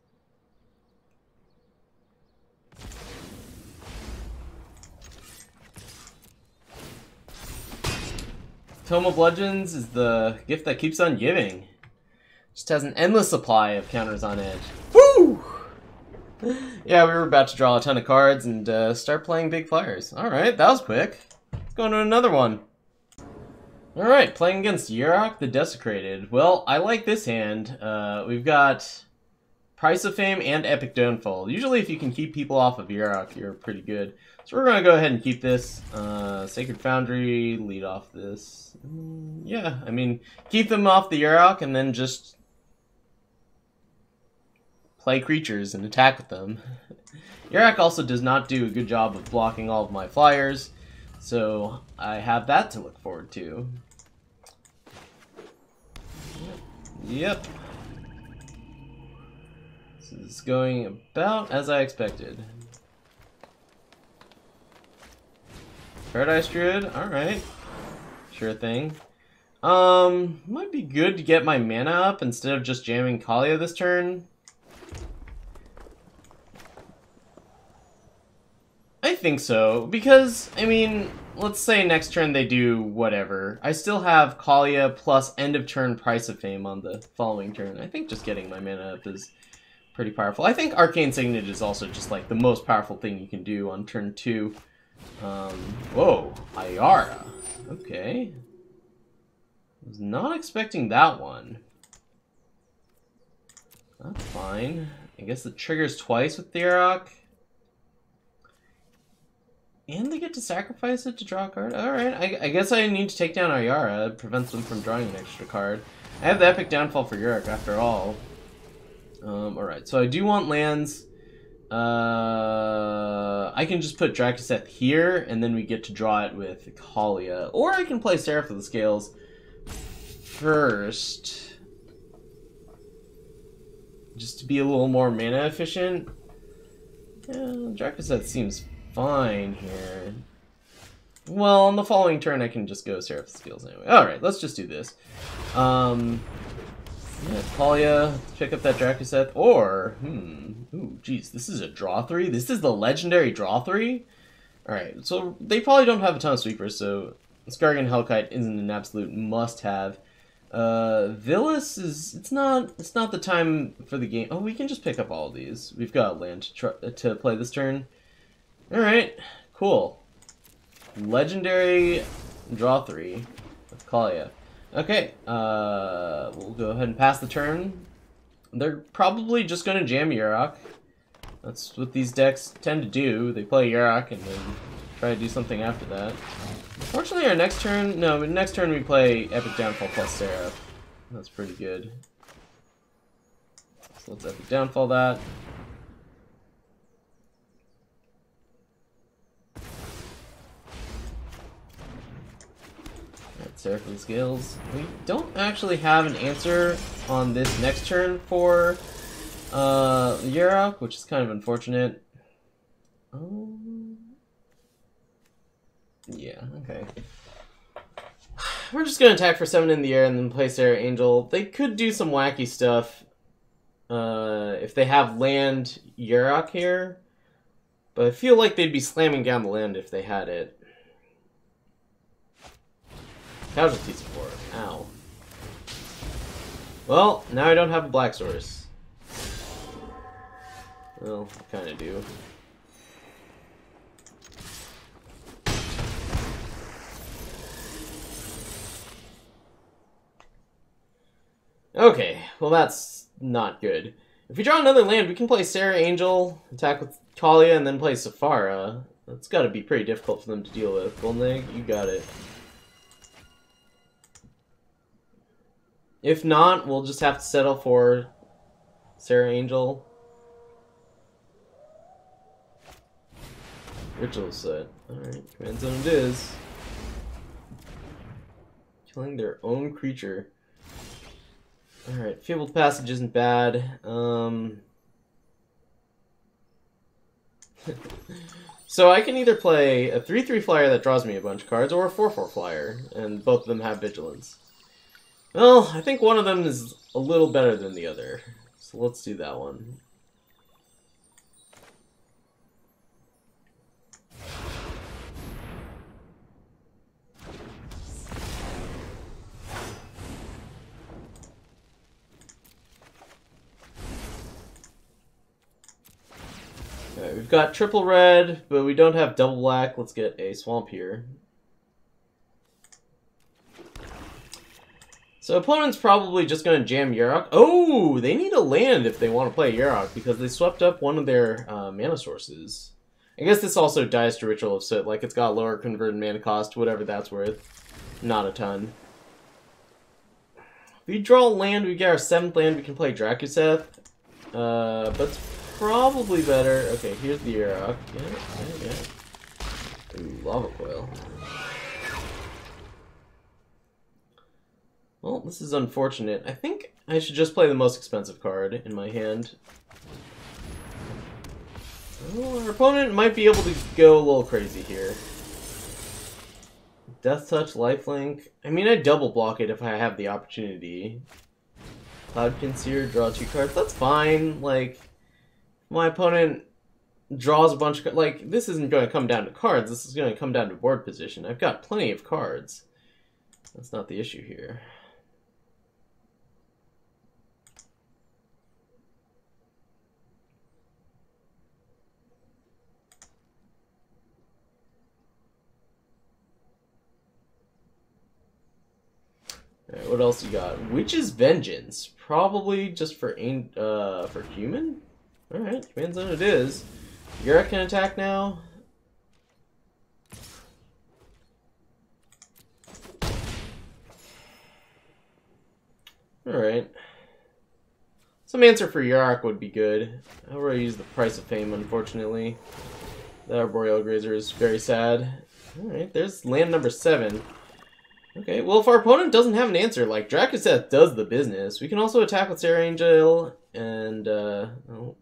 Tome of Legends is the gift that keeps on giving. Just has an endless supply of counters on edge. Woo! Yeah, we were about to draw a ton of cards and uh, start playing big flyers. Alright, that was quick. Let's go into another one. Alright, playing against Yarok the Desecrated. Well, I like this hand. Uh, we've got Price of Fame and Epic Downfall. Usually if you can keep people off of Yarok, you're pretty good. So we're going to go ahead and keep this. Uh, Sacred Foundry, lead off this. Mm, yeah, I mean, keep them off the Yarok and then just play creatures and attack with them. Yarok also does not do a good job of blocking all of my flyers, so I have that to look forward to. Yep. This is going about as I expected. Paradise Druid, alright. Sure thing. Um, might be good to get my mana up instead of just jamming Kaalia this turn. I think so, because, I mean, let's say next turn they do whatever. I still have Kaalia plus end of turn Price of Fame on the following turn. I think just getting my mana up is pretty powerful. I think Arcane Signet is also just like the most powerful thing you can do on turn two. Um, whoa, Ayara. Okay. I was not expecting that one. That's fine. I guess it triggers twice with Yarok. And they get to sacrifice it to draw a card? Alright, I, I guess I need to take down Ayara. It prevents them from drawing an extra card. I have the Epic Downfall for Yarok after all. Um, Alright, so I do want lands. Uh, I can just put Drakuseth here, and then we get to draw it with Kaalia. Or I can play Seraph of the Scales first, just to be a little more mana efficient. Yeah, Drakuseth seems fine here. Well, on the following turn, I can just go Seraph of the Scales anyway. Alright, let's just do this. Um... Yeah, Kaalia, pick up that Drakuseth, or, hmm, ooh, geez, this is a draw three? This is the legendary draw three? Alright, so they probably don't have a ton of sweepers, so Skarrgan Hellkite isn't an absolute must-have. Uh, Vilis is, it's not, it's not the time for the game. Oh, we can just pick up all these. We've got land to, try, to play this turn. Alright, cool. Legendary draw three with Kaalia. Okay, uh, we'll go ahead and pass the turn. They're probably just going to jam Yarok. That's what these decks tend to do. They play Yarok and then try to do something after that. Fortunately, our next turn... No, next turn we play Epic Downfall plus Seraph. That's pretty good. So let's Epic Downfall that. Seraph of the Scales. We don't actually have an answer on this next turn for uh, Yarok, which is kind of unfortunate. Um, yeah, okay. We're just going to attack for seven in the air and then play Serra Angel. They could do some wacky stuff uh, if they have land Yarok here. But I feel like they'd be slamming down the land if they had it. Casualty support. Ow. Well, now I don't have a black source. Well, I kind of do. Okay, well that's not good. If we draw another land, we can play Serra Angel, attack with Kaalia, and then play Sephara. That's gotta be pretty difficult for them to deal with. Goldenegg, you got it. If not, we'll just have to settle for Serra Angel. Ritual set. Alright, command zone it is. Killing their own creature. Alright, Fabled Passage isn't bad. Um... so I can either play a three three flyer that draws me a bunch of cards, or a four four flyer, and both of them have Vigilance. Well, I think one of them is a little better than the other, so let's do that one. Alright, we've got triple red, but we don't have double black. Let's get a swamp here. So opponent's probably just going to jam Yarok. Oh, they need a land if they want to play Yarok, because they swept up one of their uh, mana sources. I guess this also dies to Ritual of Soot, like it's got lower converted mana cost, whatever that's worth. Not a ton. If we draw land, we get our seventh land, we can play Drakuseth. Uh, but it's probably better. Okay, here's the Yarok. Yeah, yeah, yeah. Ooh, Lava Coil. Well, this is unfortunate. I think I should just play the most expensive card in my hand. Well, our opponent might be able to go a little crazy here. Death Touch, Lifelink. I mean, I double block it if I have the opportunity. Cloud Concealer, draw two cards. That's fine. Like, my opponent draws a bunch of cards. Like, this isn't going to come down to cards. This is going to come down to board position. I've got plenty of cards. That's not the issue here. Alright, what else you got? Witch's Vengeance. Probably just for uh for human? Alright, command zone it is. Yarok can attack now. Alright. Some answer for Yarok would be good. I already used the Price of Fame, unfortunately. That Arboreal Grazer is very sad. Alright, there's land number seven. Okay, well, if our opponent doesn't have an answer, like, Drakuseth does the business. We can also attack with Serra Angel, and, uh, well,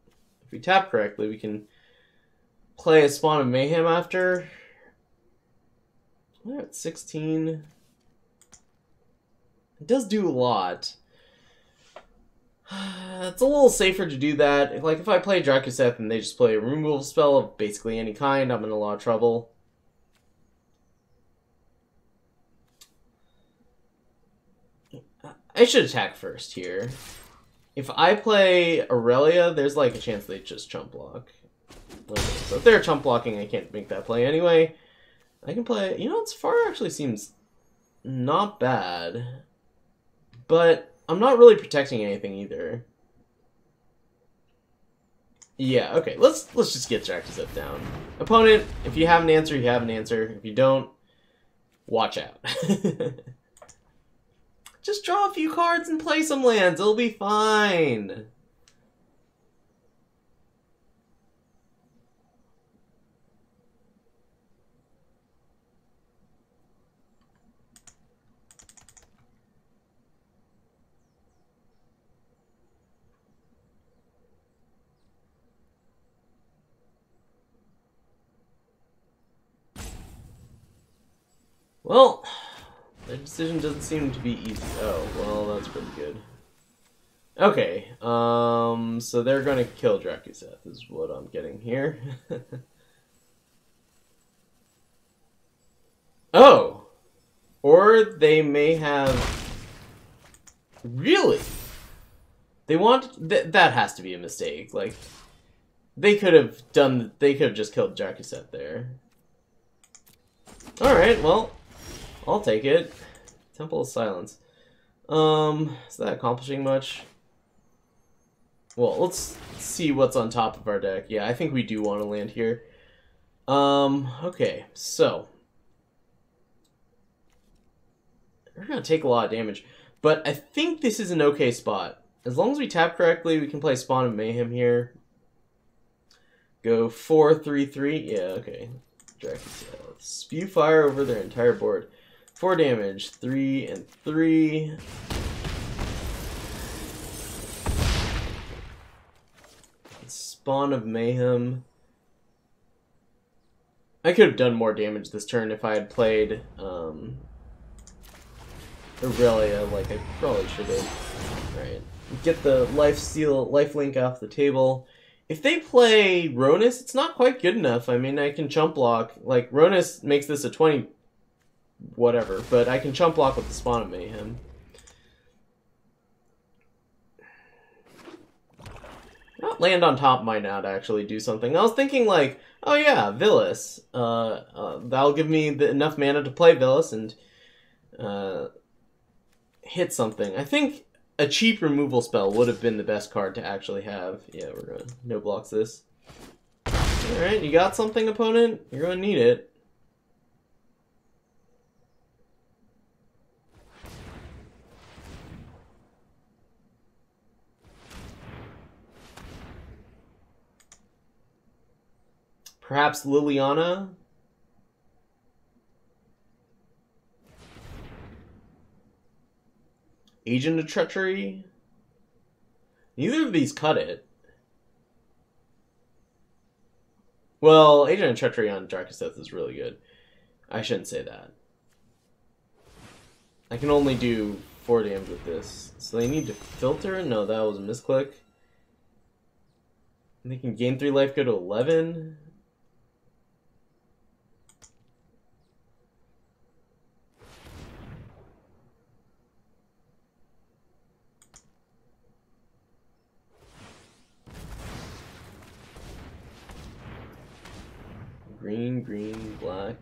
if we tap correctly, we can play a Spawn of Mayhem after. We're at sixteen. It does do a lot. It's a little safer to do that. Like, if I play Drakuseth and they just play a removal spell of basically any kind, I'm in a lot of trouble. I should attack first here. If I play Aurelia, there's like a chance they just chump block. Okay, so if they're chump blocking, I can't make that play anyway. I can play... You know, Sephara actually seems not bad. But I'm not really protecting anything either. Yeah, okay, let's let's just get Drakuseth down. Opponent, if you have an answer, you have an answer. If you don't, watch out. Just draw a few cards and play some lands. It'll be fine. Well... Their decision doesn't seem to be easy. Oh, well, that's pretty good. Okay, um, so they're going to kill Drakuseth, is what I'm getting here. Or they may have... Really? They want... Th that has to be a mistake. Like, they could have done... They could have just killed Drakuseth there. Alright, well, I'll take it. Temple of Silence. Um, is that accomplishing much? Well, let's see what's on top of our deck. Yeah, I think we do want to land here. Um, okay, so... We're going to take a lot of damage, but I think this is an okay spot. As long as we tap correctly, we can play Spawn of Mayhem here. Go four three three. Yeah, okay. Drakuseth. Spew fire over their entire board. Four damage. Three and three. Spawn of Mayhem. I could have done more damage this turn if I had played um, Aurelia, like I probably should have. Right. Get the life steal, life link off the table. If they play Ronis, it's not quite good enough. I mean, I can chump block. Like, Ronis makes this a twenty whatever, but I can chump block with the Spawn of Mayhem. Not land on top might not actually do something. I was thinking, like, oh yeah, Vilis. Uh, uh, that'll give me the, enough mana to play Vilis and uh, hit something. I think a cheap removal spell would have been the best card to actually have. Yeah, we're going to no blocks this. Alright, you got something, opponent? You're going to need it. Perhaps Liliana? Agent of Treachery? Neither of these cut it. Well, Agent of Treachery on Drakuseth is really good. I shouldn't say that. I can only do four damage with this. So they need to filter? No, that was a misclick. And they can gain three life, go to eleven. Green, green, black.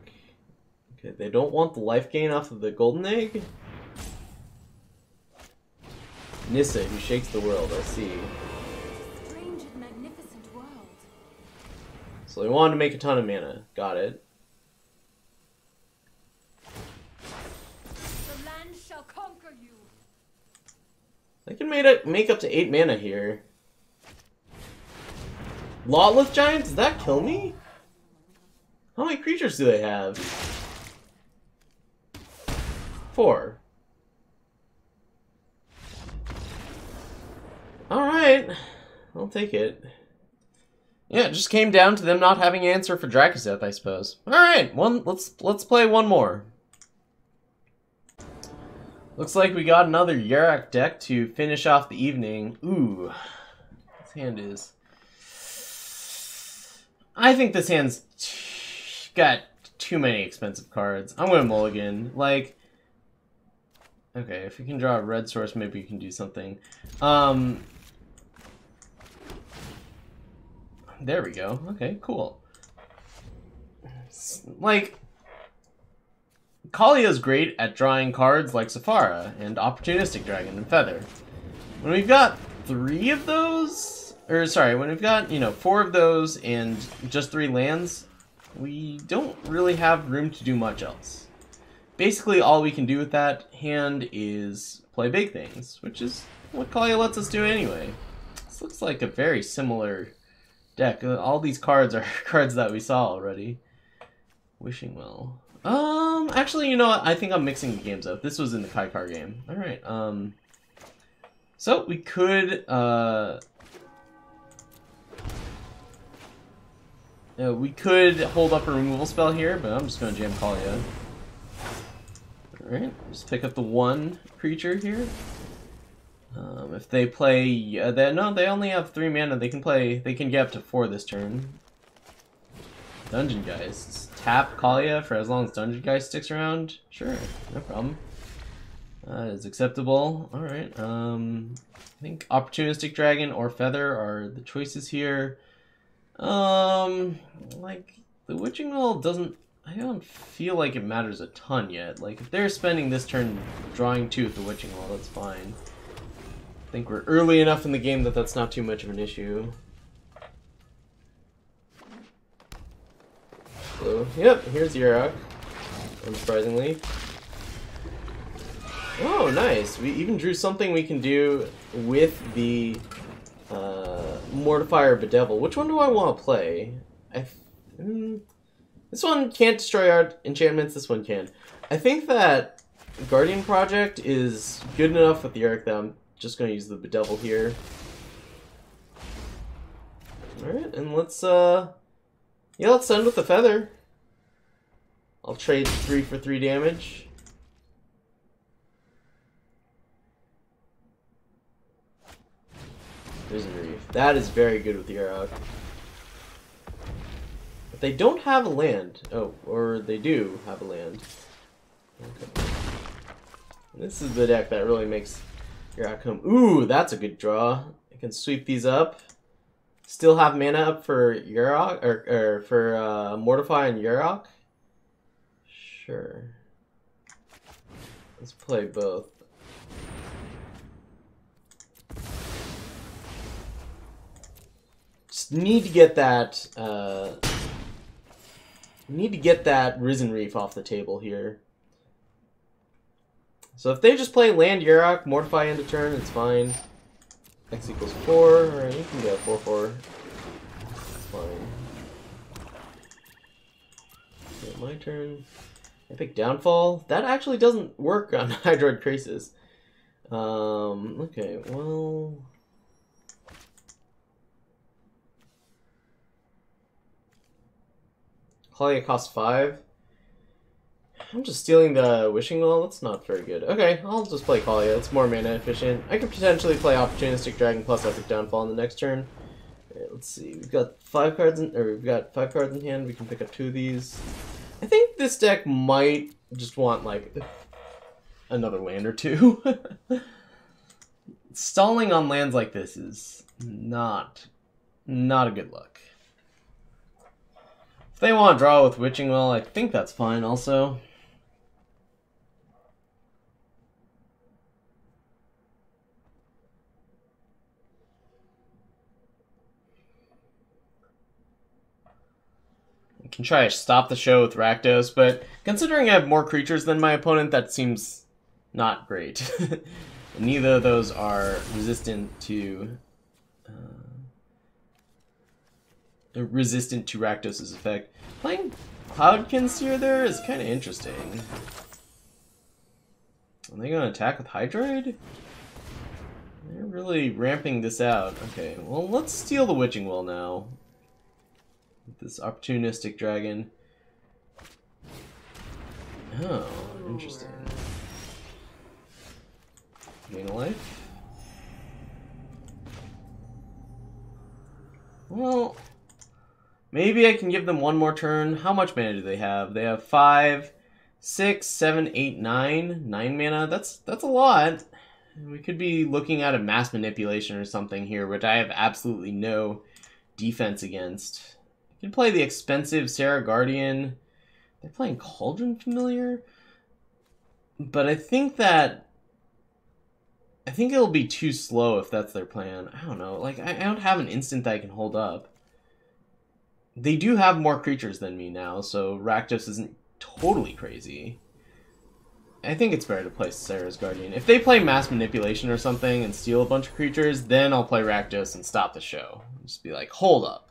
Okay, they don't want the life gain off of the golden egg. Nissa, who shakes the world, I see. Strange and magnificent world. So they wanted to make a ton of mana. Got it. The land shall conquer you. They can make up, make up to eight mana here. Lawless Giant? Does that kill me? How many creatures do they have? Four. Alright. I'll take it. Yeah, it just came down to them not having an answer for Drakuseth, I suppose. Alright, one let's let's play one more. Looks like we got another Yarok deck to finish off the evening. Ooh. This hand is. I think this hand's too got too many expensive cards. I'm gonna mulligan. Like, okay, if we can draw a red source, maybe we can do something. Um, there we go. Okay, cool. Like, Kaalia's great at drawing cards like Sephara and Opportunistic Dragon and Feather. When we've got three of those, or sorry, when we've got, you know, four of those and just three lands, we don't really have room to do much else. Basically, all we can do with that hand is play big things, which is what Kaalia lets us do anyway. This looks like a very similar deck. All these cards are cards that we saw already. Wishing Well. Um, actually, you know what? I think I'm mixing the games up. This was in the Kaikar game. Alright, um... So, we could, uh... Uh, we could hold up a removal spell here, but I'm just going to jam Kaalia. Alright, just pick up the one creature here. Um, if they play... Uh, they, no, they only have three mana. They can play... They can get up to four this turn. Dungeon Geist. Tap Kaalia for as long as Dungeon Geist sticks around? Sure, no problem. That is acceptable. Alright, um, I think Opportunistic Dragon or Feather are the choices here. Um, like, the Witching Well doesn't, I don't feel like it matters a ton yet. Like, if they're spending this turn drawing two at the Witching Well, that's fine. I think we're early enough in the game that that's not too much of an issue. So, yep, here's Yarok, unsurprisingly. Oh, nice! We even drew something we can do with the uh, Mortify or Bedevil. Which one do I want to play? I mm, this one can't destroy our enchantments, this one can. I think that Guardian Project is good enough with the Yarok that I'm just going to use the Bedevil here. Alright, and let's, uh... yeah, let's end with the Feather. I'll trade three for three damage. There's a Reave. That is very good with the Yarok. But they don't have a land. Oh, or they do have a land. Okay. This is the deck that really makes Yarok home. Ooh, that's a good draw. I can sweep these up. Still have mana up for Yarok, or, or for uh, Mortify and Yarok? Sure. Let's play both. Just need to get that, uh, need to get that Risen Reef off the table here. So if they just play land Yarok, Mortify end of turn, it's fine. X equals four, alright, you can go four, four. That's fine. Okay, my turn. Epic Downfall. That actually doesn't work on Hydroid Crisis. Um, okay, well... Kaalia costs five. I'm just stealing the Wishing Well? That's not very good. Okay, I'll just play Kaalia. It's more mana efficient. I could potentially play Opportunistic Dragon plus Epic Downfall on the next turn. Alright, let's see. We've got five cards in or we've got five cards in hand. We can pick up two of these. I think this deck might just want like another land or two. Stalling on lands like this is not not a good look. If they want to draw with Witching Well, I think that's fine also. Can try to stop the show with Rakdos, but considering I have more creatures than my opponent, that seems not great. Neither of those are resistant to uh, resistant to Rakdos's effect. Playing Cloud Kinseer there is kind of interesting. Are they going to attack with Hydroid? They're really ramping this out. Okay, well let's steal the Witching Well now. This Opportunistic Dragon. Oh, interesting. Gain a life. Well, maybe I can give them one more turn. How much mana do they have? They have five, six, seven, eight, nine, nine mana. That's that's a lot. We could be looking at a mass manipulation or something here, which I have absolutely no defense against. You can play the expensive Serra's Guardian. They're playing Cauldron Familiar. But I think that... I think it'll be too slow if that's their plan. I don't know. Like, I, I don't have an instant that I can hold up. They do have more creatures than me now, so Rakdos isn't totally crazy. I think it's better to play Serra's Guardian. If they play Mass Manipulation or something and steal a bunch of creatures, then I'll play Rakdos and stop the show. Just be like, hold up.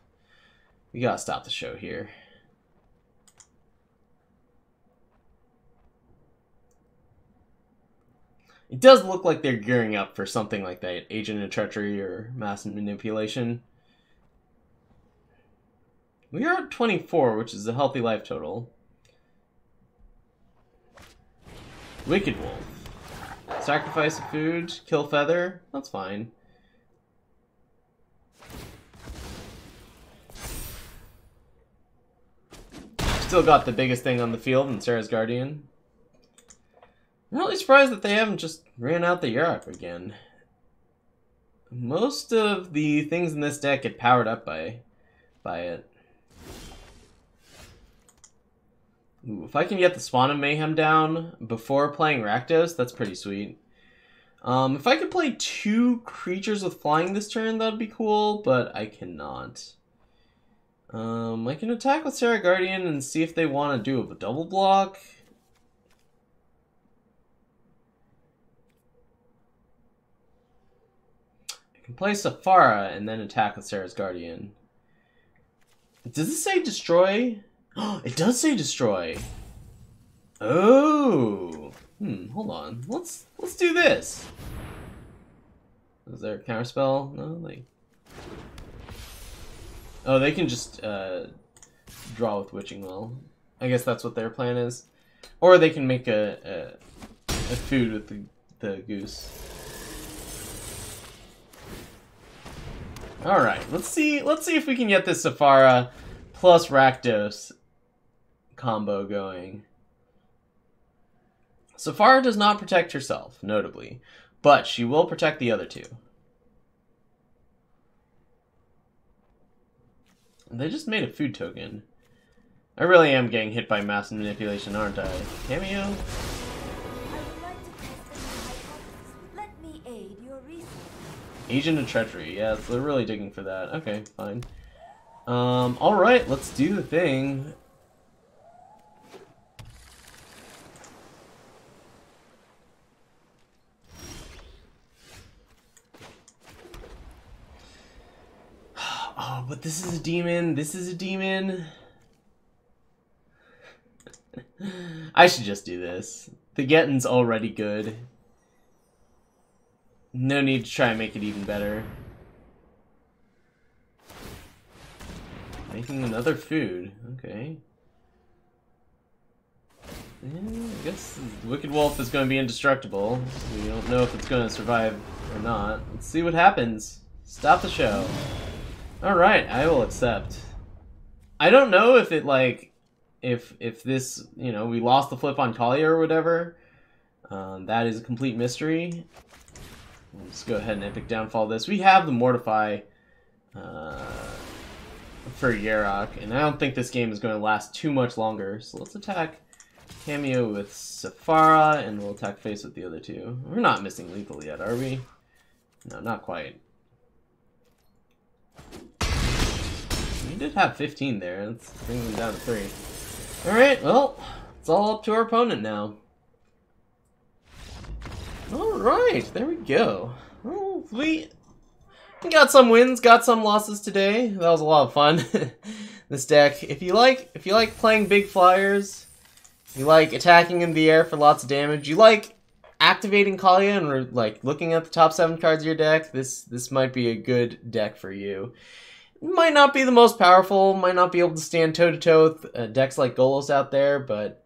We gotta stop the show here. It does look like they're gearing up for something like that. Agent of Treachery or Mass Manipulation. We are at twenty-four, which is a healthy life total. Wicked Wolf. Sacrifice of food, kill Feather. That's fine. Still got the biggest thing on the field in Serra's Guardian. I'm really surprised that they haven't just ran out the Yarok again. Most of the things in this deck get powered up by, by it. Ooh, if I can get the Spawn of Mayhem down before playing Rakdos, that's pretty sweet. Um, if I could play two creatures with flying this turn, that'd be cool, but I cannot. Um, I can attack with Serra Guardian and see if they want to do a double block. I can play Sephara and then attack with Serra's Guardian. Does it say destroy? Oh, it does say destroy. Oh. Hmm, hold on. Let's let's do this. Is there a counterspell? No, like. Oh, they can just uh, draw with Witching Well. I guess that's what their plan is, or they can make a a, a food with the the goose. All right, let's see. Let's see if we can get this Sephara plus Rakdos combo going. Sephara does not protect herself, notably, but she will protect the other two. They just made a food token. I really am getting hit by mass manipulation, aren't I? Cameo? I would like to test the hypothesis. Let me aid your research. Agent of Treachery. Yeah, they're really digging for that. Okay, fine. Um, alright, let's do the thing. Oh, but this is a demon. This is a demon. I should just do this. The Gettin's already good. No need to try and make it even better. Making another food. Okay. Yeah, I guess Wicked Wolf is going to be indestructible. We don't know if it's going to survive or not. Let's see what happens. Stop the show. Alright, I will accept. I don't know if it, like, if if this, you know, we lost the flip on Kaalia or whatever. Um, that is a complete mystery. Let's go ahead and Epic Downfall this. We have the Mortify uh, for Yarok, and I don't think this game is going to last too much longer. So let's attack Cameo with Sephara, and we'll attack Face with the other two. We're not missing lethal yet, are we? No, not quite. We did have fifteen there. Let's bring them down to three. Alright, well, it's all up to our opponent now. Alright, there we go. Oh, we got some wins, got some losses today. That was a lot of fun. This deck. If you like if you like playing big flyers, you like attacking in the air for lots of damage, you like activating Kaalia and we're like looking at the top seven cards of your deck, this this might be a good deck for you. Might not be the most powerful, might not be able to stand toe-to-toe with uh, decks like Golos out there, but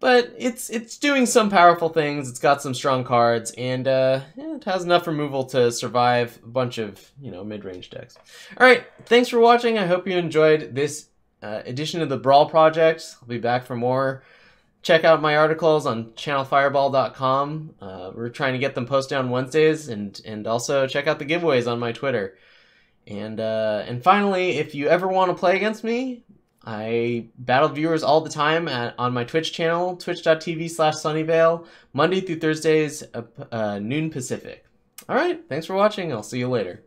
but it's it's doing some powerful things, it's got some strong cards, and uh, yeah, it has enough removal to survive a bunch of, you know, mid-range decks. Alright, thanks for watching, I hope you enjoyed this uh, edition of the Brawl Project. I'll be back for more. Check out my articles on channel fireball dot com, uh, we're trying to get them posted on Wednesdays, and, and also check out the giveaways on my Twitter. And uh, and finally, if you ever want to play against me, I battle viewers all the time at, on my Twitch channel, twitch dot t v slash sunnyvale, Monday through Thursdays, uh, uh, noon Pacific. All right, thanks for watching. I'll see you later.